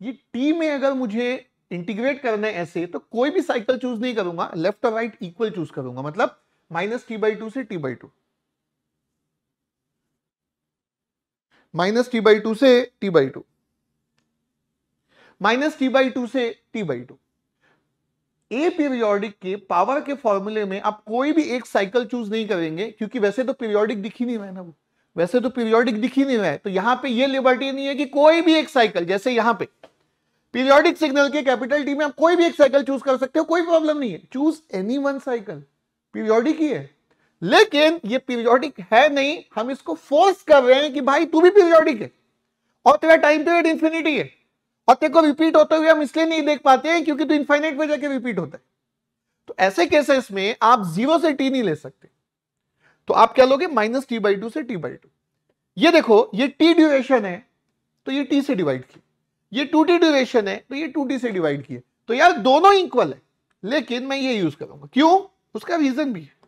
ये टी में अगर मुझे इंटीग्रेट करना है ऐसे, तो कोई भी साइकिल चूज नहीं करूंगा, लेफ्ट और राइट इक्वल चूज करूंगा, मतलब माइनस टी बाई टू से t by two, minus T by two से t by two, minus T by two से t by two. Aperiodic के पावर के फॉर्मूले में आप कोई भी एक साइकिल चूज नहीं करेंगे, क्योंकि वैसे तो पीरियोडिक दिख ही नहीं रहा है ना, वो वैसे तो पीरियोडिक दिख ही नहीं रहा है। तो यहां पे ये लिबर्टी नहीं है कि कोई भी एक साइकिल, जैसे यहां पे पीरियोडिक सिग्नल के कैपिटल टी में आप कोई भी एक साइकिल चूज कर सकते हो, कोई प्रॉब्लम नहीं है, choose any one cycle, periodic ही है। लेकिन ये पीरियोडिक है नहीं, हम इसको फोर्स कर रहे हैं कि भाई तू भी पीरियोडिक है और तेरा टाइम पीरियड इंफिनिटी है, और तेरे को रिपीट होते हुए हम इसलिए नहीं देख पाते हैं क्योंकि तू इनफाइनाइट पे जाके रिपीट होता है। तो ऐसे केसेस में आप जीरो से टी नहीं ले सकते, तो आप क्या लोगे, माइनस टी बाई टू से टी बाई टू। ये देखो ये टी ड्यूरेशन है तो ये टी से डिवाइड किया, ये टू टी ड्यूरेशन है तो ये टू टी से डिवाइड किया। तो यार दोनों इक्वल है, लेकिन मैं ये यूज करूंगा, क्यों, उसका रीजन भी है।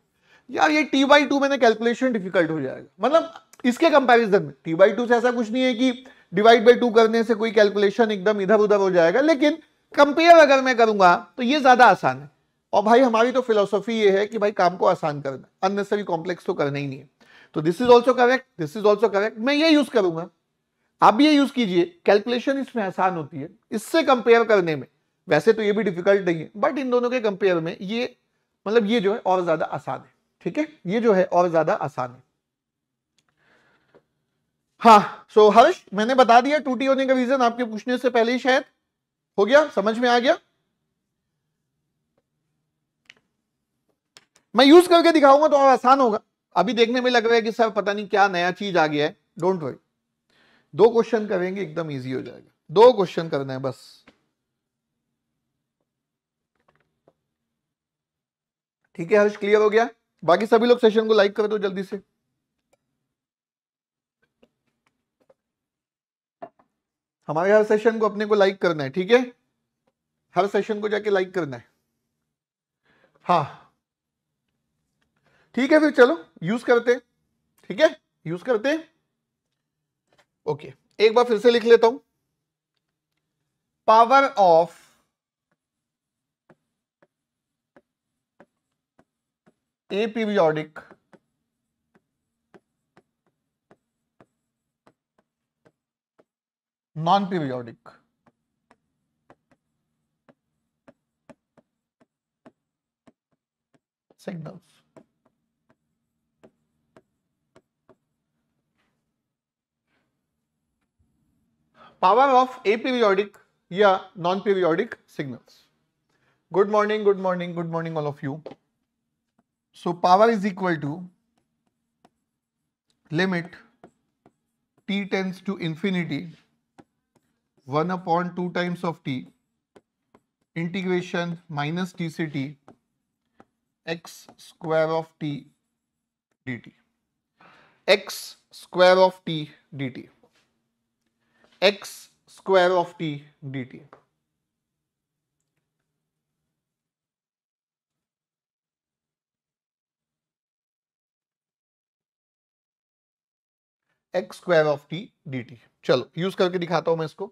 यार ये टी बाई टू मैंने कैलकुलेशन डिफिकल्ट हो जाएगा, मतलब इसके कंपैरिजन में टी बाई टू से ऐसा कुछ नहीं है कि डिवाइड बाई टू करने से कोई कैलकुलेशन एकदम इधर उधर हो जाएगा, लेकिन कंपेयर अगर मैं करूंगा तो ये ज्यादा आसान है। और भाई हमारी तो फिलोसॉफी ये है कि भाई काम को आसान करना, अननेसेसरी कॉम्प्लेक्स तो करना ही नहीं है। तो this is also correct, this is also correct, मैं ये यूज करूंगा, आप भी ये यूज कीजिए। कैलकुलेशन इसमें आसान होती है इससे कंपेयर करने में, वैसे तो ये भी डिफिकल्ट नहीं है, बट इन दोनों के कंपेयर में ये मतलब ये जो है और ज्यादा आसान है, ठीक है, ये जो है और ज्यादा आसान है। हाँ सो so, हर्ष मैंने बता दिया टू टी होने का रीजन, आपके पूछने से पहले ही शायद हो गया, समझ में आ गया। मैं यूज करके दिखाऊंगा तो और आसान होगा, अभी देखने में लग रहा है कि सर पता नहीं क्या नया चीज आ गया है। डोंट वरी, दो क्वेश्चन करेंगे एकदम इजी हो जाएगा, दो क्वेश्चन करना है बस। ठीक है हर्ष, क्लियर हो गया। बाकी सभी लोग सेशन को लाइक कर दो जल्दी से। हमारे हर सेशन को अपने को लाइक करना है, ठीक है, हर सेशन को जाके लाइक करना है। हाँ ठीक है, फिर चलो यूज करते, ठीक है, यूज करते। ओके एक बार फिर से लिख लेता हूं, power of aperiodic non periodic signals. Power of aperiodic या non periodic signals. Good morning good morning good morning all of you. So power is equal to limit T tends to infinity one upon two times of T integration minus T से T x square of T D T x square of T D T x square of t dt। x square of t dt। चलो यूज करके दिखाता हूं मैं इसको।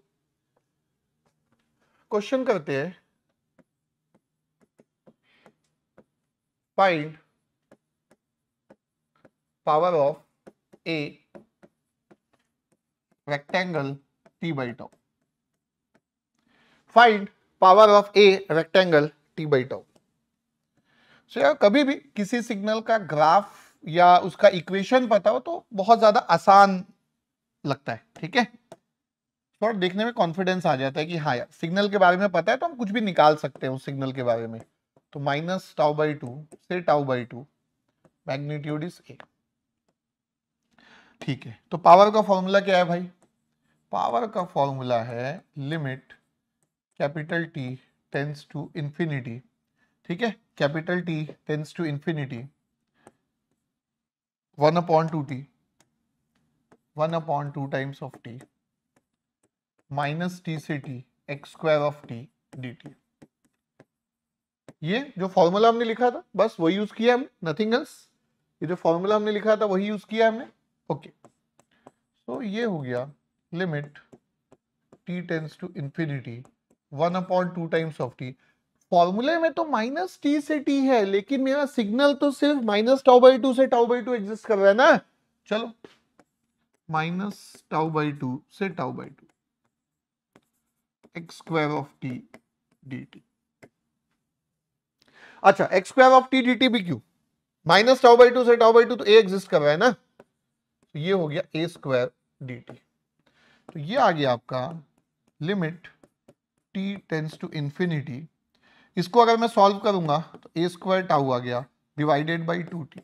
क्वेश्चन करते हैं find power of a rectangle T by tau। Find power of a rectangle T by tau। So यार कभी भी किसी सिग्नल का ग्राफ या उसका इक्वेशन पता हो तो बहुत ज्यादा आसान लगता है, ठीक है। थोड़ा देखने में कॉन्फिडेंस आ जाता है कि हाँ यार सिग्नल के बारे में पता है तो हम कुछ भी निकाल सकते हैं उस सिग्नल के बारे में। तो माइनस टाउ बाई टू से tau by two magnitude is A, ठीक है। तो पावर का फॉर्मूला क्या है भाई? पावर का फॉर्मूला है limit capital T tends to infinity, ठीक है। Capital T tends to infinity one upon two T one upon two times of T minus T से T x square of T D T. ये जो फॉर्मूला हमने लिखा था बस वही यूज किया हमने, नथिंग एल्स। ये जो फॉर्मूला हमने लिखा था वही यूज किया हमने, ओके। सो ये हो गया limit t tends to infinity one upon two times of t। फॉर्मूले में तो माइनस टी से t है लेकिन मेरा सिग्नल तो सिर्फ माइनस टाउ बाई टू से टाउ बाई टू एग्जिस्ट कर रहा है ना। चलो माइनस टाउ बाई टू से tau by two X square of t dt। अच्छा X square of t dt भी क्यों? माइनस टाउ बाई टू से टाउ बाई टू तो a एग्जिस्ट कर रहा है ना। तो ये हो गया a स्क्वायर dt। तो ये आ गया आपका limit t tends to infinity. इसको अगर मैं सॉल्व करूंगा तो a स्क्वायर टाउ आ गया डिवाइडेड बाई टू टी।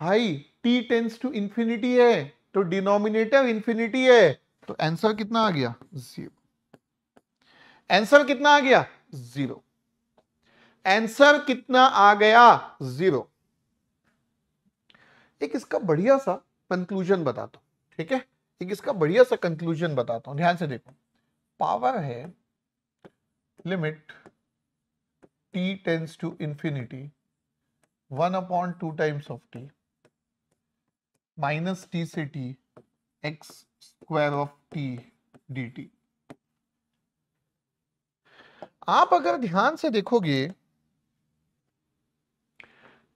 भाई t टेंस टू इन्फिनिटी है तो डिनोमिनेटर इन्फिनिटी है तो आंसर कितना आ गया? जीरो। आंसर कितना आ गया? जीरो। आंसर कितना आ गया? जीरो। एक इसका बढ़िया सा कंक्लूजन बताता हूं, ठीक है। एक इसका बढ़िया सा कंक्लूजन बताता हूं, ध्यान से देखो। पावर है limit T tends to infinity one upon two times of T minus T से T x square of T D T. आप अगर ध्यान से देखोगे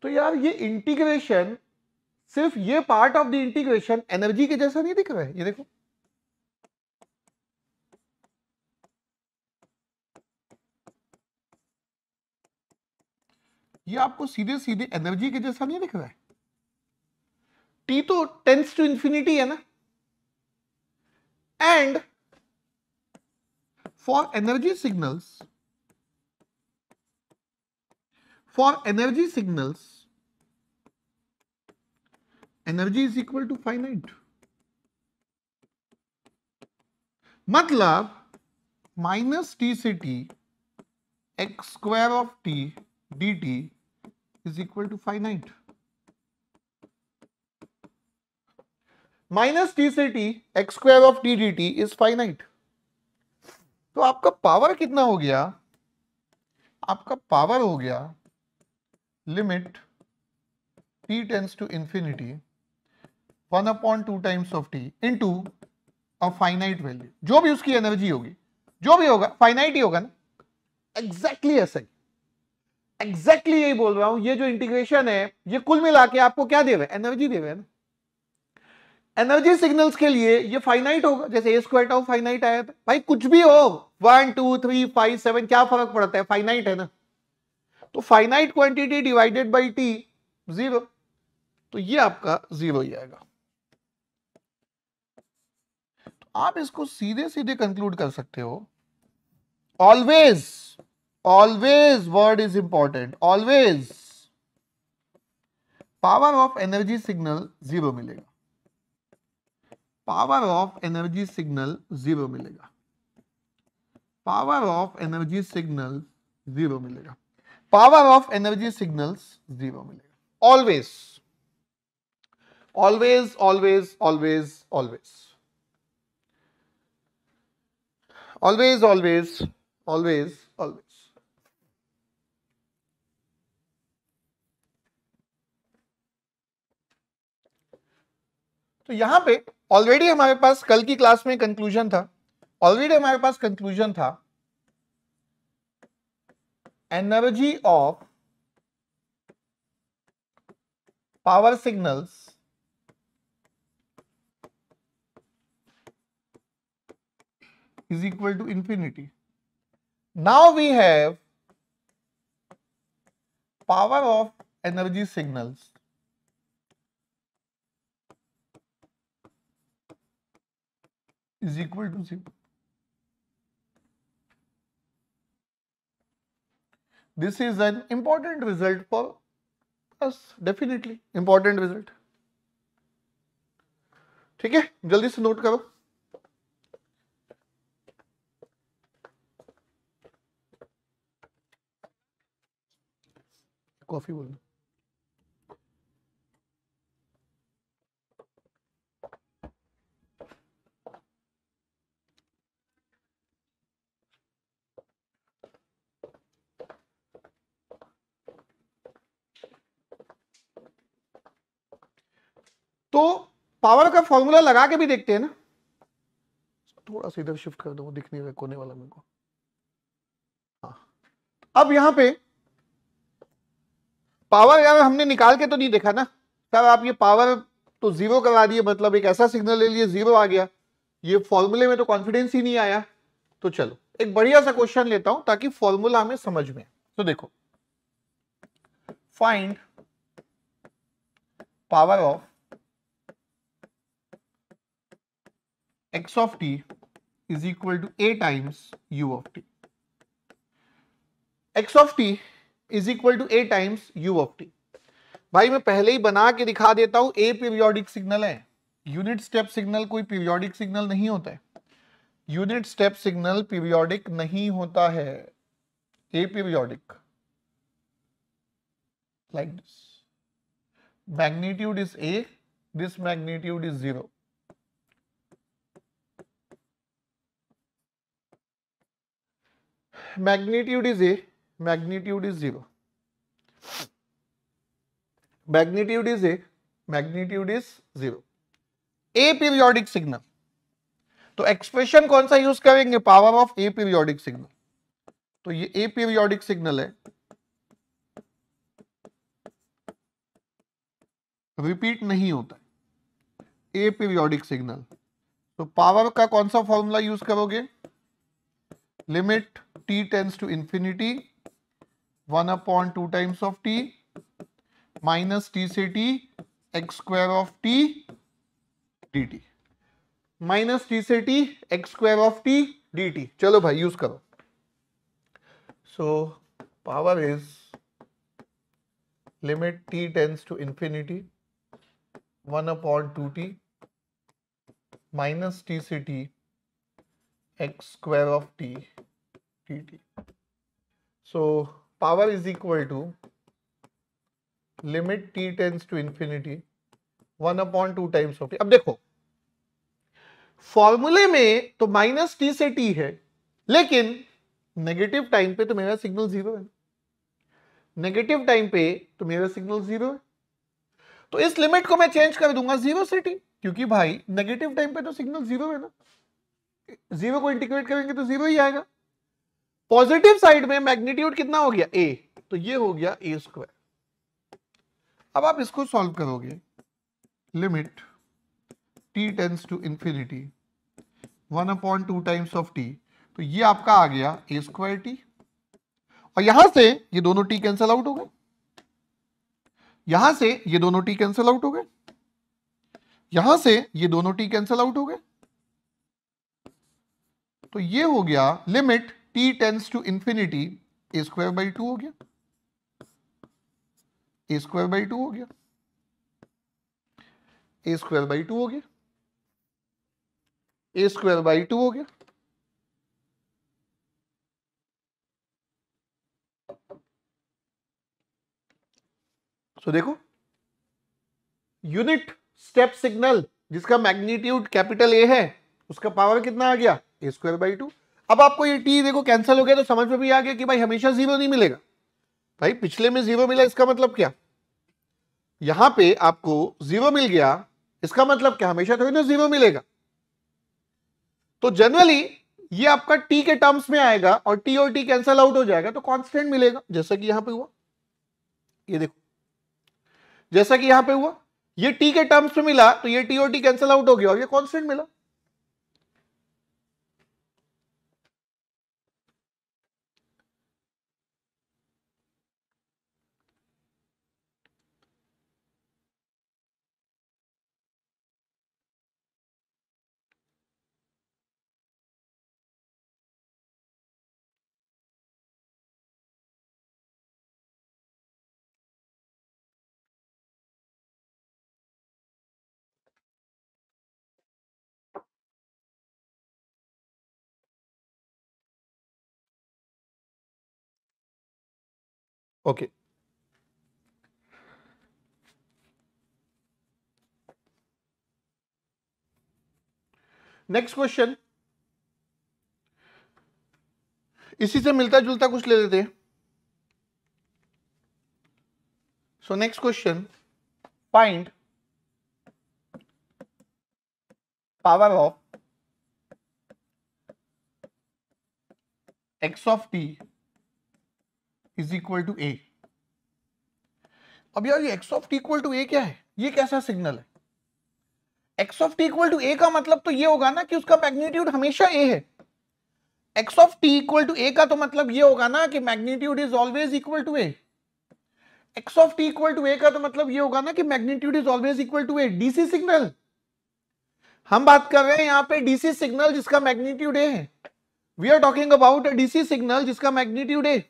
तो यार ये इंटीग्रेशन, सिर्फ ये part of the integration energy के जैसा नहीं दिख रहा है। ये देखो ये आपको सीधे सीधे एनर्जी के जैसा नहीं दिख रहा है। टी तो टेंस टू इंफिनिटी है ना। And for energy signals for energy signals energy is equal to finite. मतलब माइनस टी से T x square of T D T is equal to finite. Minus T से T x square of T D T is finite. तो आपका पावर कितना हो गया? आपका पावर हो गया limit T tends to infinity one upon two times of T into a finite value. जो भी उसकी एनर्जी होगी, जो भी होगा फाइनाइट ही होगा ना। एग्जैक्टली ऐसा ही। एग्जैक्टली exactly यही बोल रहा हूं, ये जो इंटीग्रेशन है ये कुल मिला के आपको क्या देवे, एनर्जी देवे ना। एनर्जी सिग्नल्स के लिए ये फाइनाइट होगा, जैसे ए स्क्वायर टाउ फाइनाइट आया था, भाई कुछ भी हो one two three five seven क्या फर्क पड़ता है, फाइनाइट है ना। तो finite quantity divided by T zero, तो ये आपका जीरो ही आएगा। तो आप इसको सीधे सीधे कंक्लूड कर सकते हो, always always word is important, always power of energy signal zero मिलेगा, power of energy signal zero मिलेगा, power of energy signal zero मिलेगा, power of energy signals zero मिलेगा। Always always always always always always always always always. तो यहां पे ऑलरेडी हमारे पास कल की क्लास में कंक्लूजन था, ऑलरेडी हमारे पास कंक्लूजन था energy of power signals is equal to infinity. Now we have power of energy signals is equal to zero. This is an important result for us, definitely important result. ठीक है, जल्दी से नोट करो। कॉफी बोलना। तो पावर का फॉर्मूला लगा के भी देखते हैं ना, थोड़ा सा इधर शिफ्ट कर दूं, दिखने का कोने वाला मेरे को। हाँ, अब यहां पे पावर यार हमने निकाल के तो नहीं देखा ना सर, आप ये पावर तो जीरो करवा दिए, मतलब एक ऐसा सिग्नल ले लिए जीरो आ गया, ये फॉर्मूले में तो कॉन्फिडेंस ही नहीं आया। तो चलो एक बढ़िया सा क्वेश्चन लेता हूं ताकि फॉर्मूला हमें समझ में। तो देखो, find power of x of t is equal to a times u of t. x of t is equal to a times u of t. भाई मैं पहले ही बना के दिखा देता हूं, a पीरियोडिक सिग्नल है, यूनिट स्टेप सिग्नल कोई पीरियोडिक सिग्नल नहीं होता है, यूनिट स्टेप सिग्नल पीरियोडिक नहीं होता है, a periodic like this, magnitude is a, this magnitude is zero. Magnitude is A, magnitude is zero, magnitude is A, magnitude is zero, A periodic signal. तो एक्सप्रेशन कौन सा यूज करेंगे, power of A periodic signal. तो ये ए पीरियोडिक सिग्नल है, रिपीट नहीं होता है, ए पीरियोडिक सिग्नल। तो पावर का कौन सा फॉर्मूला यूज करोगे, limit t tends to infinity one upon two times of t minus t से t x square of t dt, minus t से t x square of t dt। चलो भाई यूज करो। So power is limit t tends to infinity one upon two t minus t से t x square of t dt. So power is equal to limit t tends to infinity one upon two times of t. अब देखो फॉर्मूले में तो माइनस टी से t है, लेकिन नेगेटिव टाइम पे तो मेरा सिग्नल जीरो है, नेगेटिव टाइम पे तो मेरा सिग्नल जीरो है। तो इस लिमिट को मैं चेंज कर दूंगा जीरो से t, क्योंकि भाई नेगेटिव टाइम पे तो सिग्नल जीरो है ना, जीरो को इंटीग्रेट करेंगे तो जीरो ही आएगा। पॉजिटिव साइड में मैग्नीट्यूड कितना हो गया, ए, तो ये हो गया ए स्क्वायर। अब आप इसको सॉल्व करोगे, limit T tends to infinity one upon two times of T, तो ये आपका आ गया ए स्क्वायर टी, और यहां से ये दोनों टी कैंसिल आउट हो गए, यहां से ये दोनों टी कैंसिल आउट हो गए, यहां से ये दोनों टी कैंसिल आउट हो गए, तो ये हो गया limit T tends to infinity A square by two हो गया, ए स्क्वायर बाई टू हो गया, ए स्क्वायर बाई टू हो गया, ए स्क्वायर बाई टू हो गया। सो देखो, यूनिट स्टेप सिग्नल जिसका मैग्नीट्यूड कैपिटल ए है उसका पावर कितना आ गया, ए स्क्वायर बाई टू। अब आपको ये टी देखो कैंसिल हो गया, तो समझ में भी आ गया कि भाई हमेशा जीरो नहीं मिलेगा, भाई पिछले में जीरो मिला इसका मतलब क्या, यहां पे आपको जीरो मिल गया इसका मतलब क्या, हमेशा थोड़ी ना जीरो मिलेगा। तो जनरली ये आपका टी के टर्म्स में आएगा और टी और टी कैंसिल आउट हो जाएगा तो कॉन्स्टेंट मिलेगा, जैसा कि यहां पे हुआ, ये देखो जैसा कि यहां पे हुआ, ये टी के टर्म्स में मिला तो ये टी और टी कैंसिल आउट हो गया और ये कॉन्स्टेंट मिला। Okay okay. नेक्स्ट क्वेश्चन इसी से मिलता जुलता कुछ ले लेते हैं। So next question, find power of X of T is equal to A. अब यार ये X of T equal to A क्या है, ये कैसा सिग्नल है? X of T equal to A का मतलब तो ये होगा ना कि उसका मैग्नीट्यूड हमेशा ए है। X of T equal to A का तो मतलब ये होगा ना कि magnitude is always equal to A. X of T equal to A का तो मतलब ये होगा ना कि magnitude is always equal to A. DC signal, हम बात कर रहे हैं यहाँ पे डीसी सिग्नल जिसका मैग्नीट्यूड ए है। We are talking about a DC signal जिसका magnitude A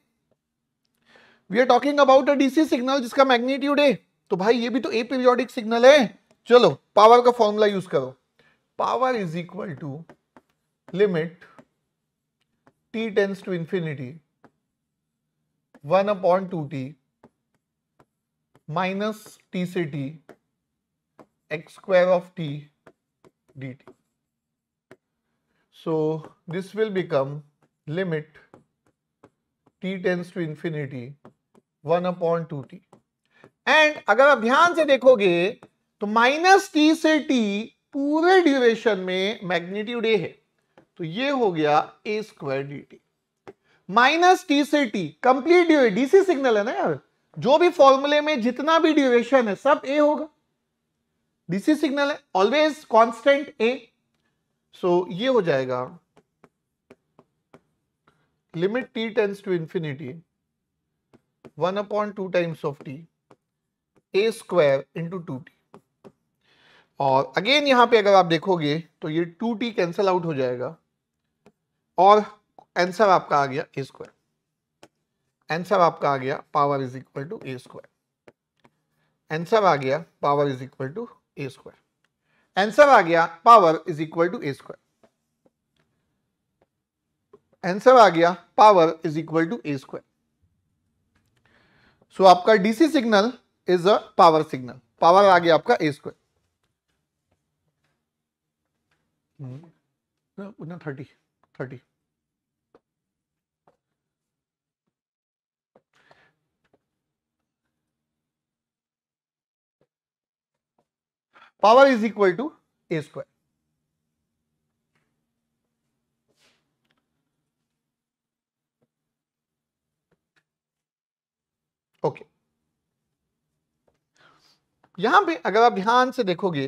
we are talking about a DC signal जिसका मैग्नीट्यूड है। तो भाई ये भी तो ए पीरियोडिक सिग्नल है। चलो पावर का फॉर्मूला यूज करो, power is equal to limit T tends to infinity one upon two T minus T से T x square of T D T. So this will become limit T tends to infinity one upon two T. And अगर आप ध्यान से देखोगे तो माइनस टी से टी पूरे ड्यूरेशन में मैग्नीट्यूड ए है, तो ये हो गया A square D T. Minus T से T complete duration, DC signal है ना यार, जो भी फॉर्मूले में जितना भी ड्यूरेशन है सब ए होगा, डीसी सिग्नल है, ऑलवेज कॉन्स्टेंट ए। सो ये हो जाएगा limit T tends to infinity one upon two times of T A square into two T. और अगेन यहाँ पे अगर आप देखोगे तो ये टू टी कैंसिल आउट हो जाएगा और आंसर आपका आ गया ए स्क्वायर। आंसर आपका आ गया power is equal to A square. Answer आ गया power is equal to A square. Answer आ गया power is equal to A square. Answer आ गया power is equal to A square. So आपका DC signal is a power signal, power आ गया आपका A square. Thirty thirty power is equal to A square. Okay okay. यहां पे अगर आप ध्यान से देखोगे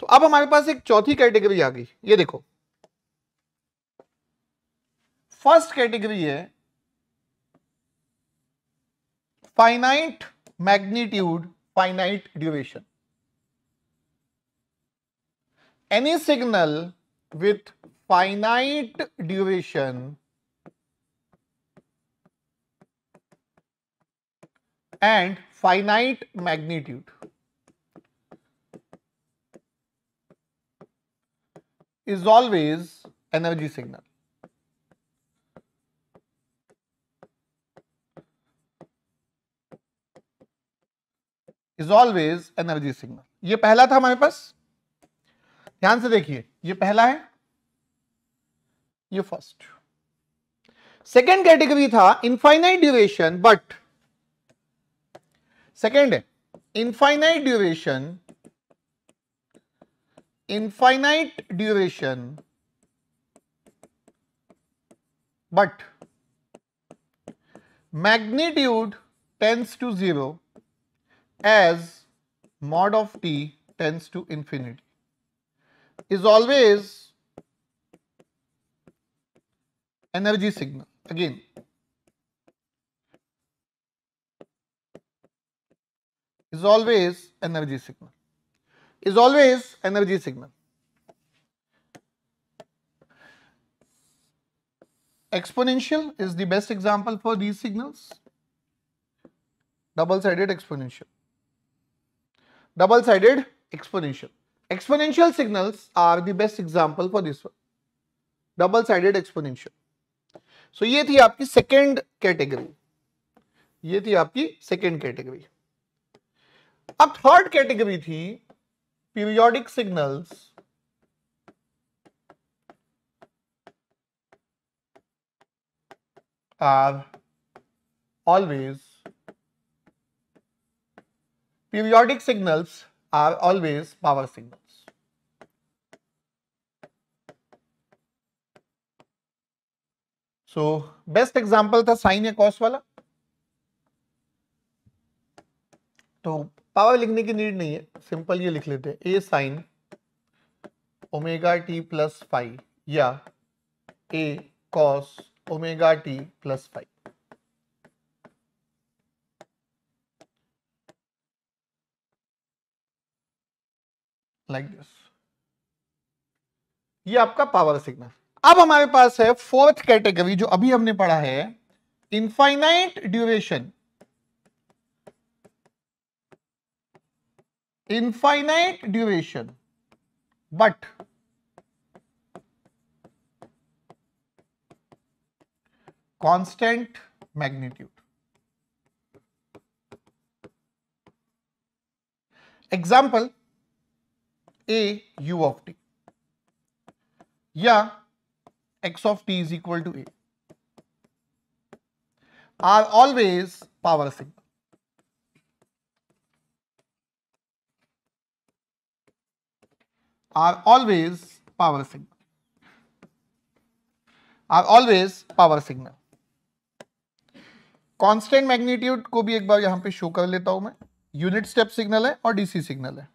तो अब हमारे पास एक चौथी कैटेगरी आ गई। ये देखो फर्स्ट कैटेगरी है finite magnitude finite duration. Any signal with finite duration and finite magnitude is always energy signal. Is always energy signal. ये पहला था हमारे पास, ध्यान से देखिए ये पहला है, ये फर्स्ट। सेकेंड कैटेगरी था इनफाइनाइट ड्यूरेशन बट सेकेंड है infinite duration infinite duration but magnitude tends to zero as mod of T tends to infinity is always energy signal. Again is always energy signal is always energy signal exponential is the best example for these signals, double sided exponential double sided exponential exponential signals are the best example for this one, double sided exponential। so ye thi aapki second category, ye thi aapki second category। अब थर्ड कैटेगरी थी periodic signals are always periodic signals are always power signals. So best example था साइन या कॉस वाला, तो पावर लिखने की नीड नहीं है, सिंपल ये लिख लेते हैं A sine omega T plus five या A cos omega T plus five. Like this ये आपका पावर सिग्नल। अब हमारे पास है फोर्थ कैटेगरी जो अभी हमने पढ़ा है infinite duration infinite duration but constant magnitude। Example a u of t या x of t is equal to a are always power signal। Are always power signal. Are always power signal. Constant magnitude को भी एक बार यहाँ पे शो कर लेता हूँ मैं। Unit step signal है और डीसी signal है।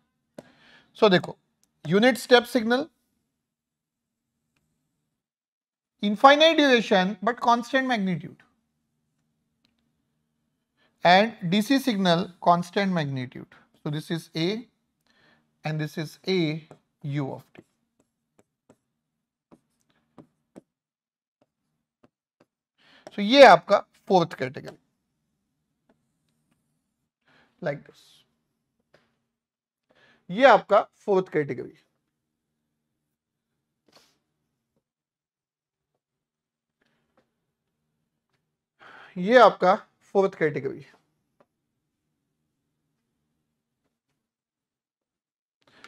So देखो, unit step signal, infinite duration but constant magnitude, and DC signal constant magnitude. So this is A and this is A u of t। so ये आपका फोर्थ कैटेगरी लाइक दिस ये आपका फोर्थ कैटेगरी। ये आपका फोर्थ कैटेगरी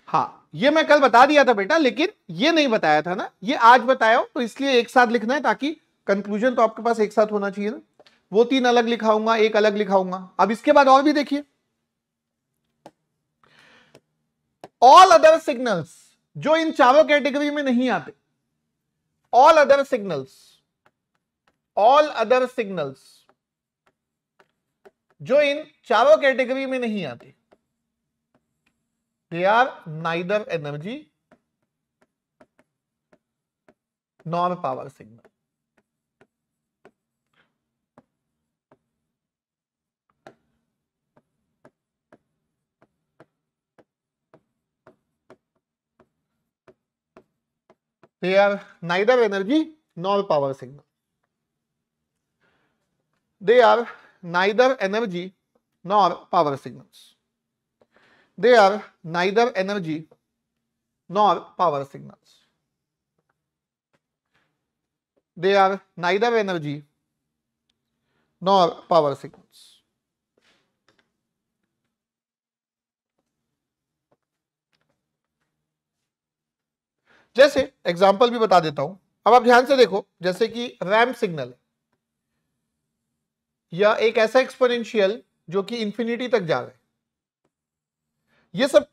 हाँ ये मैं कल बता दिया था बेटा, लेकिन ये नहीं बताया था ना, ये आज बताया हो तो इसलिए एक साथ लिखना है ताकि कंक्लूजन तो आपके पास एक साथ होना चाहिए ना। वो तीन अलग लिखाऊंगा, एक अलग लिखाऊंगा। अब इसके बाद और भी देखिए ऑल अदर सिग्नल्स जो इन चारों कैटेगरी में नहीं आते, all other signals all other signals जो इन चारों कैटेगरी में नहीं आते। They are neither energy nor power signal. They are neither energy nor power signal. They are neither energy nor power signals. They are neither energy nor power signals. They are neither energy nor power signals. जैसे एग्जाम्पल भी बता देता हूं, अब आप ध्यान से देखो, जैसे कि रैंप सिग्नल या एक ऐसा एक्सपोनेंशियल जो कि इंफिनिटी तक जा रहा है, ये सब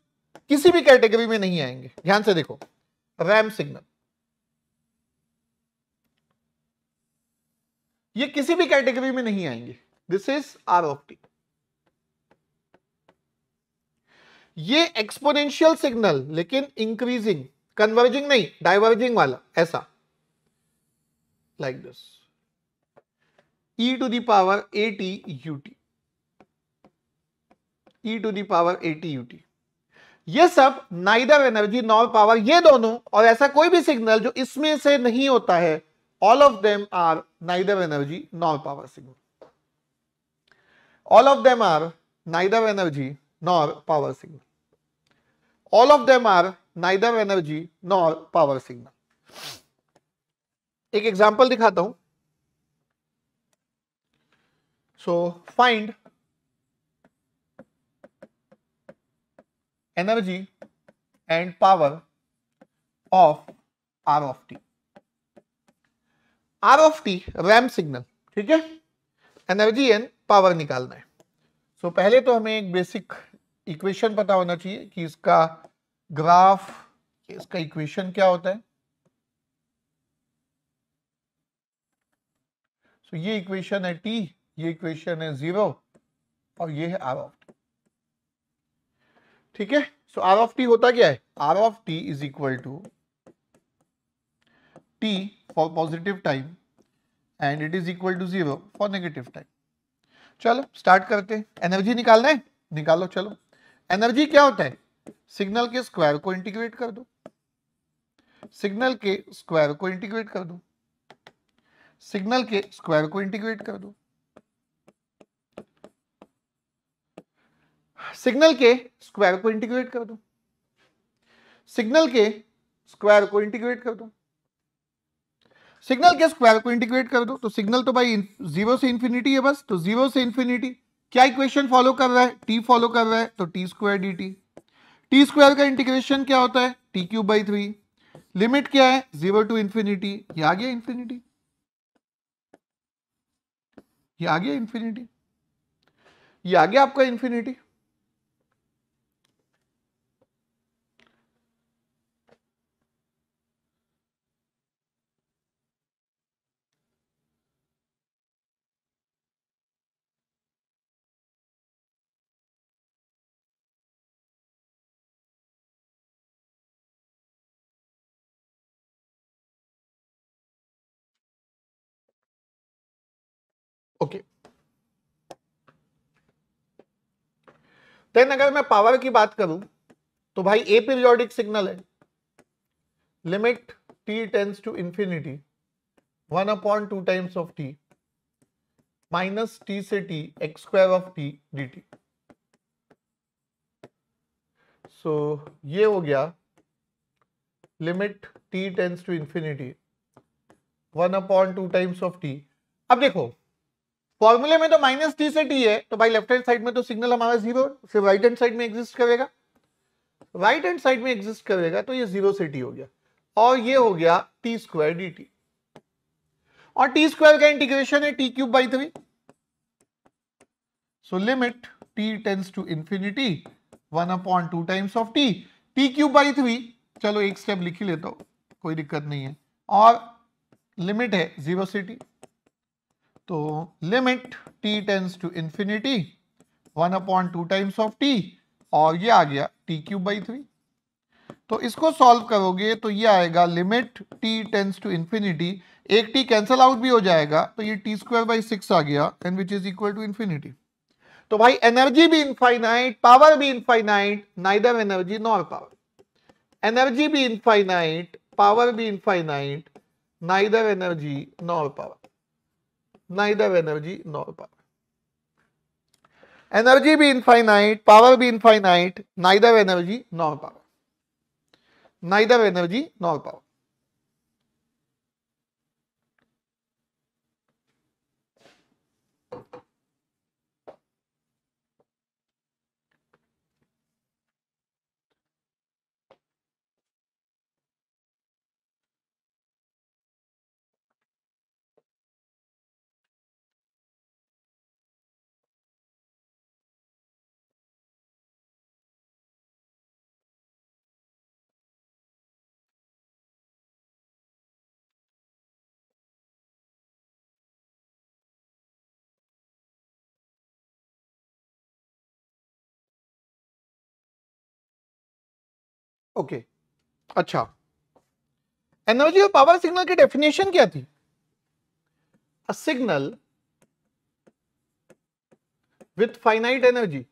किसी भी कैटेगरी में नहीं आएंगे। ध्यान से देखो, रैंप सिग्नल ये किसी भी कैटेगरी में नहीं आएंगे। This is are of T. ये एक्सपोनेंशियल सिग्नल लेकिन इंक्रीजिंग, कन्वर्जिंग नहीं, डाइवर्जिंग वाला, ऐसा like this E to the power A T U T, E to the power A T U T, ये सब नाइदर एनर्जी नॉर पावर, ये दोनों और ऐसा कोई भी सिग्नल जो इसमें से नहीं होता है, all of them are neither energy nor power signal. All of them are neither energy nor power signal. All of them are neither energy nor power signal। एक एग्जाम्पल दिखाता हूं। सो find energy and power of are of T. Are of T ramp signal, ठीक है, एनर्जी एंड पावर निकालना है। सो so, पहले तो हमें एक बेसिक इक्वेशन पता होना चाहिए कि इसका ग्राफ, इसका इक्वेशन क्या होता है। सो so, ये इक्वेशन है टी, ये इक्वेशन है जीरो और ये है आर ऑफ टी, ठीक है। सो आर ऑफ टी होता क्या है? Are of T is equal to T for positive time and it is equal to zero for negative time. चलो स्टार्ट करते हैं। एनर्जी निकालना है, निकालो। चलो, एनर्जी क्या होता है? सिग्नल के स्क्वायर को इंटीग्रेट कर दो, सिग्नल के स्क्वायर को इंटीग्रेट कर दो, सिग्नल के स्क्वायर को इंटीग्रेट कर दो, सिग्नल के स्क्वायर को इंटीग्रेट कर दो, सिग्नल के स्क्वायर को इंटीग्रेट कर दो, सिग्नल के स्क्वायर को इंटीग्रेट कर दो। तो सिग्नल तो भाई जीरो से इंफिनिटी है बस, तो जीरो से इंफिनिटी क्या इक्वेशन फॉलो कर रहा है? टी फॉलो कर रहा है। तो t square D t, t square का इंटीग्रेशन क्या होता है? T cube by three. Limit क्या है? Zero to infinity. ये आ गया इंफिनिटी, ये आ गया इंफिनिटी, ये आ गया आपका इंफिनिटी। Okay okay. देन अगर मैं पावर की बात करूं तो भाई ए पीरियोडिक सिग्नल है। Limit T tends to infinity one upon two times of T minus T से T x square of T D T. So ये हो गया limit T tends to infinity one upon two times of T. अब देखो फॉर्मूले में तो माइनस टी से टी है, तो भाई लेफ्ट हैंड साइड में तो सिग्नल हमारा जीरो सिर्फ राइट हैंड साइड में एग्जिस्ट करेगा, राइट हैंड साइड में एग्जिस्ट करेगा, तो ये जीरो से टी हो गया और ये हो गया टी स्क्वायर डी टी। और टी स्क्वायर का इंटीग्रेशन है t cube by three. So limit T tends to infinity one upon two times of t t cube by three. चलो एक स्टेप लिख ही लेता हूं, कोई दिक्कत नहीं है। और लिमिट है जीरो से टी, तो limit t tends to infinity one upon two times of t और ये आ गया टी क्यूब बाई थ्री। तो इसको सॉल्व करोगे तो ये आएगा limit T tends to infinity, एक टी कैंसल आउट भी हो जाएगा तो ये टी स्क्वायर बाई सिक्स आ गया and which is equal to infinity. तो भाई एनर्जी भी इनफाइनाइट, पावर भी infinite, neither energy nor power. Energy भी इनफाइनाइट, पावर भी infinite, neither energy nor power, neither energy nor power. Energy भी इनफाइनाइट, पावर भी infinite, neither energy nor power, neither energy nor power. Okay okay. अच्छा, एनर्जी और पावर सिग्नल की डेफिनेशन क्या थी? A signal with finite energy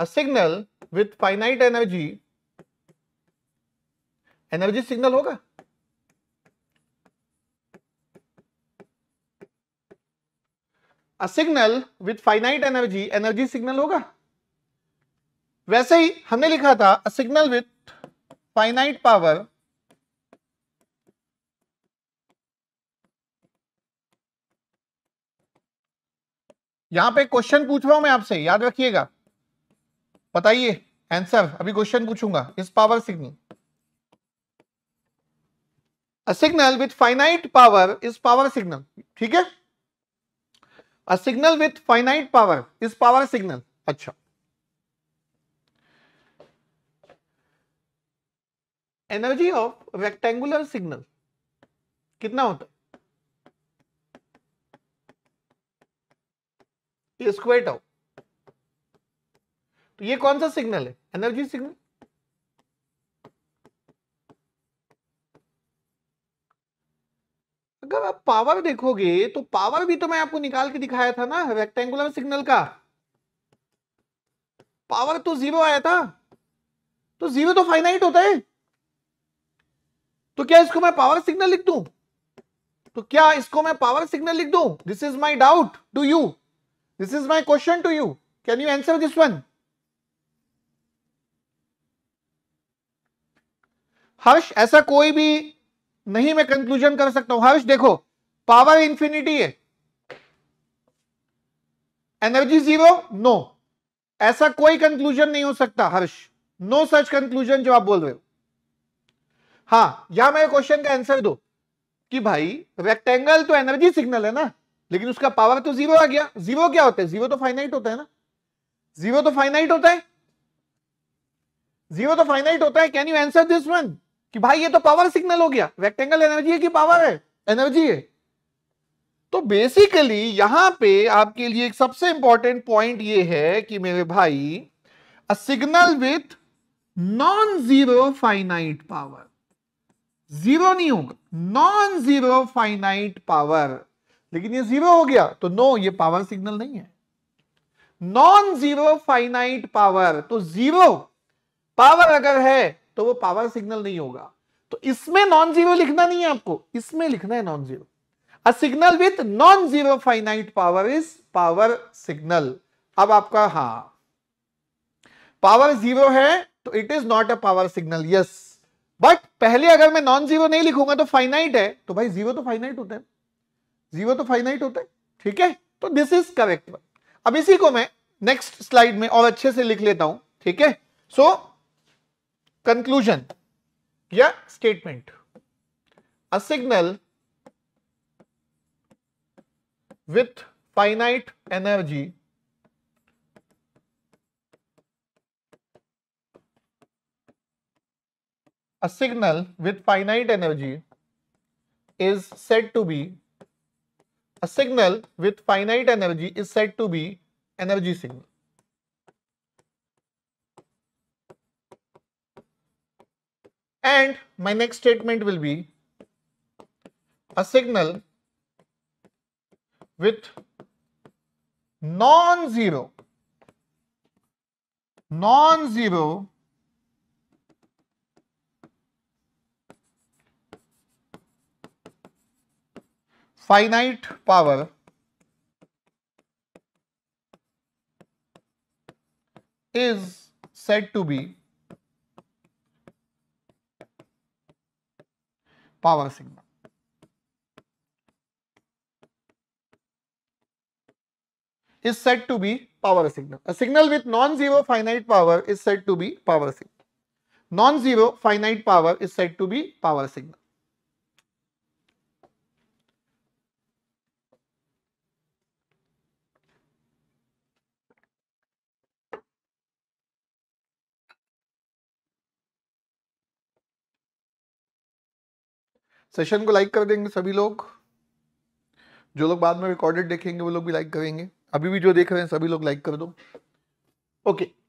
a signal with finite energy energy signal होगा। A signal with finite energy energy signal होगा। वैसे ही हमने लिखा था a signal with finite power यहां पे क्वेश्चन पूछ रहा हूं मैं आपसे, याद रखिएगा, बताइए आंसर, अभी क्वेश्चन पूछूंगा इस power signal. A signal with finite power is power signal, ठीक है, a signal with finite power is power signal. अच्छा, एनर्जी ऑफ रेक्टेंगुलर सिग्नल कितना होता है? Square tau. तो ये कौन सा सिग्नल है? Energy signal. अगर आप पावर देखोगे तो पावर भी तो मैं आपको निकाल के दिखाया था ना रेक्टेंगुलर सिग्नल का, पावर तो जीरो आया था, तो जीरो तो फाइनाइट होता है, तो क्या इसको मैं पावर सिग्नल लिख दूं? तो क्या इसको मैं पावर सिग्नल लिख दूं? This is my doubt to you, this is my question to you, can you answer this one? Harsh, ऐसा कोई भी नहीं मैं कंक्लूजन कर सकता हूं। हर्ष देखो, पावर इंफिनिटी है, एनर्जी जीरो, नो, ऐसा कोई कंक्लूजन नहीं हो सकता हर्ष, नो सच कंक्लूजन जो आप बोल रहे हो। हाँ, यहां मेरे क्वेश्चन का आंसर दो कि भाई रेक्टेंगल तो एनर्जी सिग्नल है ना, लेकिन उसका पावर तो जीरो आ गया। जीरो क्या होता है? जीरो तो फाइनाइट होता है ना, जीरो तो फाइनाइट होता है, जीरो तो फाइनाइट होता है। Can you answer this one कि भाई ये तो पावर सिग्नल हो गया, रेक्टेंगल एनर्जी है कि पावर है? एनर्जी है। तो बेसिकली यहां पे आपके लिए एक सबसे इंपॉर्टेंट पॉइंट ये है कि मेरे भाई a signal with non zero finite power, zero नहीं होगा, नॉन जीरो फाइनाइट पावर, लेकिन ये जीरो हो गया तो नो, ये पावर सिग्नल नहीं है। नॉन जीरो फाइनाइट पावर, तो जीरो पावर अगर है तो वो पावर सिग्नल नहीं होगा। तो इसमें नॉन जीरो लिखना नहीं है आपको, इसमें लिखना है non zero. A signal with non zero finite power is power signal. अब आपका हाँ, पावर जीरो है तो it is not a power signal, yes, but पहले अगर मैं नॉन जीरो नहीं लिखूंगा तो फाइनाइट है, तो भाई जीरो तो फाइनाइट होता है, जीरो तो फाइनाइट होता है, ठीक है, तो दिस इज करेक्ट वन। अब इसी को मैं नेक्स्ट स्लाइड में और अच्छे से लिख लेता हूं, ठीक है। सो so, कंक्लूजन या statement, a signal with finite energy a signal with finite energy is said to be A signal with finite energy is said to be energy signal. And my next statement will be a signal with non-zero, non-zero finite power is said to be power signal. Is said to be power signal. A signal with non-zero finite power is said to be power signal. Non-zero finite power is said to be power signal. Session को लाइक कर देंगे सभी लोग, जो लोग बाद में रिकॉर्डेड देखेंगे वो लोग भी लाइक करेंगे, अभी भी जो देख रहे हैं सभी लोग लाइक कर दो. Okay okay.